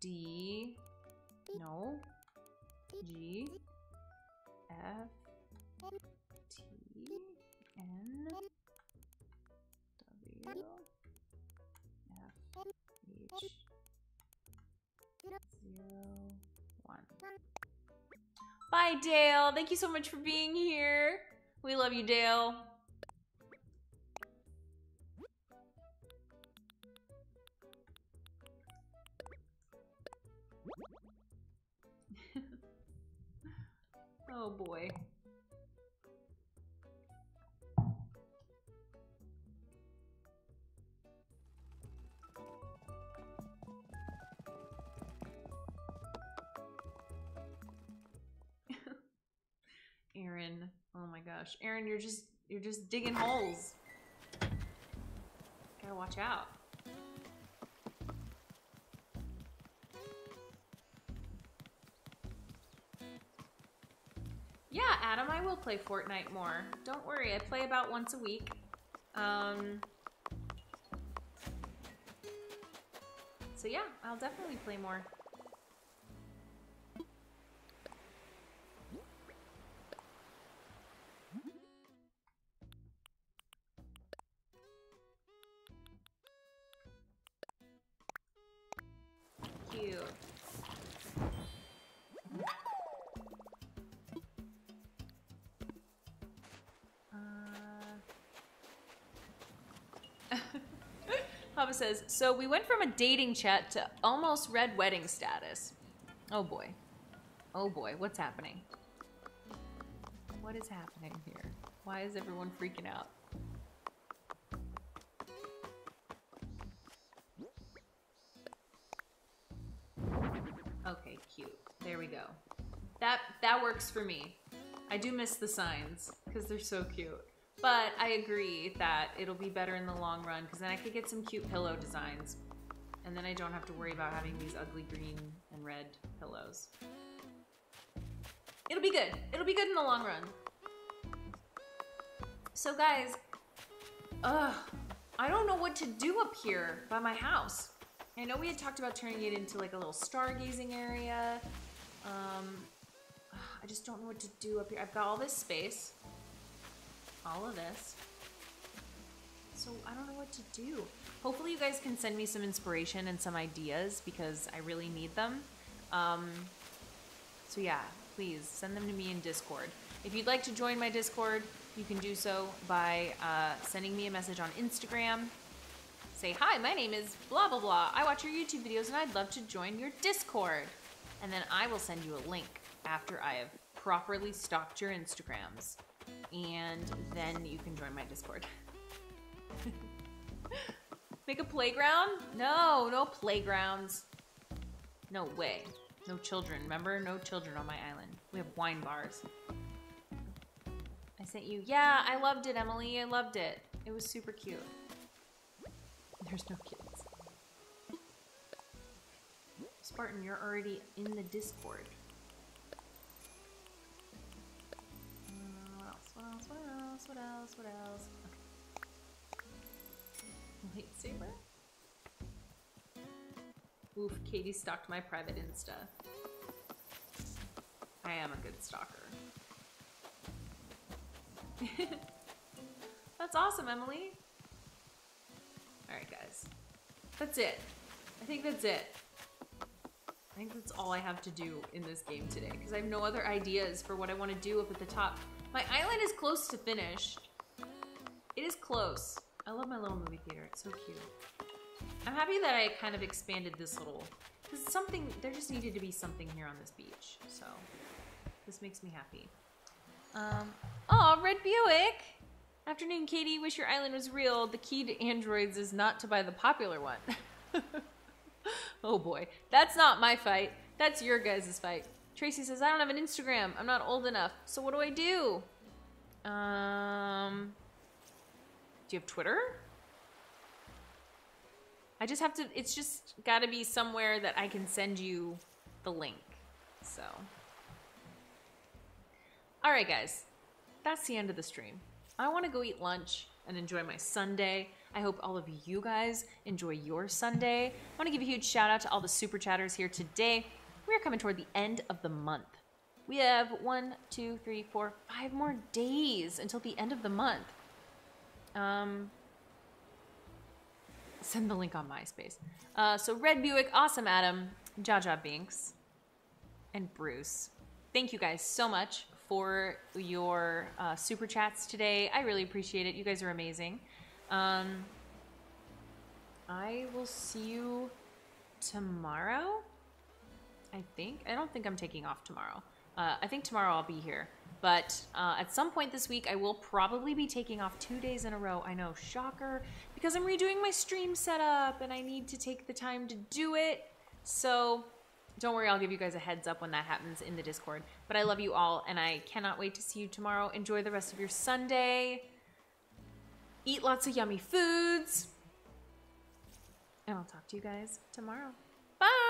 D... No. G... F... T... N... W... F... H... 0, 1. Bye, Dale. Thank you so much for being here. We love you, Dale. Oh boy. Aaron, oh my gosh. Aaron, you're just digging holes. Gotta watch out. Yeah, Adam, I will play Fortnite more. Don't worry, I play about once a week. So yeah, I'll definitely play more. Says, so we went from a dating chat to almost red wedding status. Oh boy. Oh boy, what's happening? What is happening here? Why is everyone freaking out? Okay, cute. There we go. That works for me. I do miss the signs because they're so cute. But I agree that it'll be better in the long run because then I could get some cute pillow designs. And then I don't have to worry about having these ugly green and red pillows. It'll be good. It'll be good in the long run. So guys, I don't know what to do up here by my house. I know we had talked about turning it into like a little stargazing area. I just don't know what to do up here. I've got all this space. All of this. So I don't know what to do. Hopefully you guys can send me some inspiration and some ideas because I really need them. So So yeah, please send them to me in Discord. If you'd like to join my Discord, you can do so by sending me a message on Instagram. Say, hi, my name is blah, blah, blah. I watch your YouTube videos and I'd love to join your Discord. And then I will send you a link after I have properly stalked your Instagrams. And then you can join my Discord. Make a playground? No, no playgrounds. No way. No children, remember? No children on my island. We have wine bars. I sent you, yeah, I loved it, Emily. I loved it. It was super cute. There's no kids. Spartan, you're already in the Discord. What else? What else? What else? What else? What else? Okay. Lightsaber? Oof, Katie stalked my private Insta. I am a good stalker. That's awesome, Emily. All right, guys. That's it. I think that's it. I think that's all I have to do in this game today because I have no other ideas for what I want to do up at the top. My island is close to finished. It is close. I love my little movie theater. It's so cute. I'm happy that I kind of expanded this little, because something, there just needed to be something here on this beach, so this makes me happy. Oh, Red Buick! Afternoon, Katie. Wish your island was real. The key to androids is not to buy the popular one. Oh boy. That's not my fight. That's your guys' fight. Tracy says, I don't have an Instagram. I'm not old enough. So what do I do? Do you have Twitter? I just have to, it's just gotta be somewhere that I can send you the link, so. All right, guys, that's the end of the stream. I wanna go eat lunch and enjoy my Sunday. I hope all of you guys enjoy your Sunday. I wanna give a huge shout out to all the super chatters here today. We're coming toward the end of the month. We have 1, 2, 3, 4, 5 more days until the end of the month. Send the link on MySpace. So Red Buick, Awesome Adam, Jaja Binks, and Bruce. Thank you guys so much for your super chats today. I really appreciate it. You guys are amazing. I will see you tomorrow, I think. I don't think I'm taking off tomorrow. I think tomorrow I'll be here. But at some point this week, I will probably be taking off 2 days in a row. I know, shocker, because I'm redoing my stream setup and I need to take the time to do it. So don't worry, I'll give you guys a heads up when that happens in the Discord. But I love you all and I cannot wait to see you tomorrow. Enjoy the rest of your Sunday. Eat lots of yummy foods. And I'll talk to you guys tomorrow.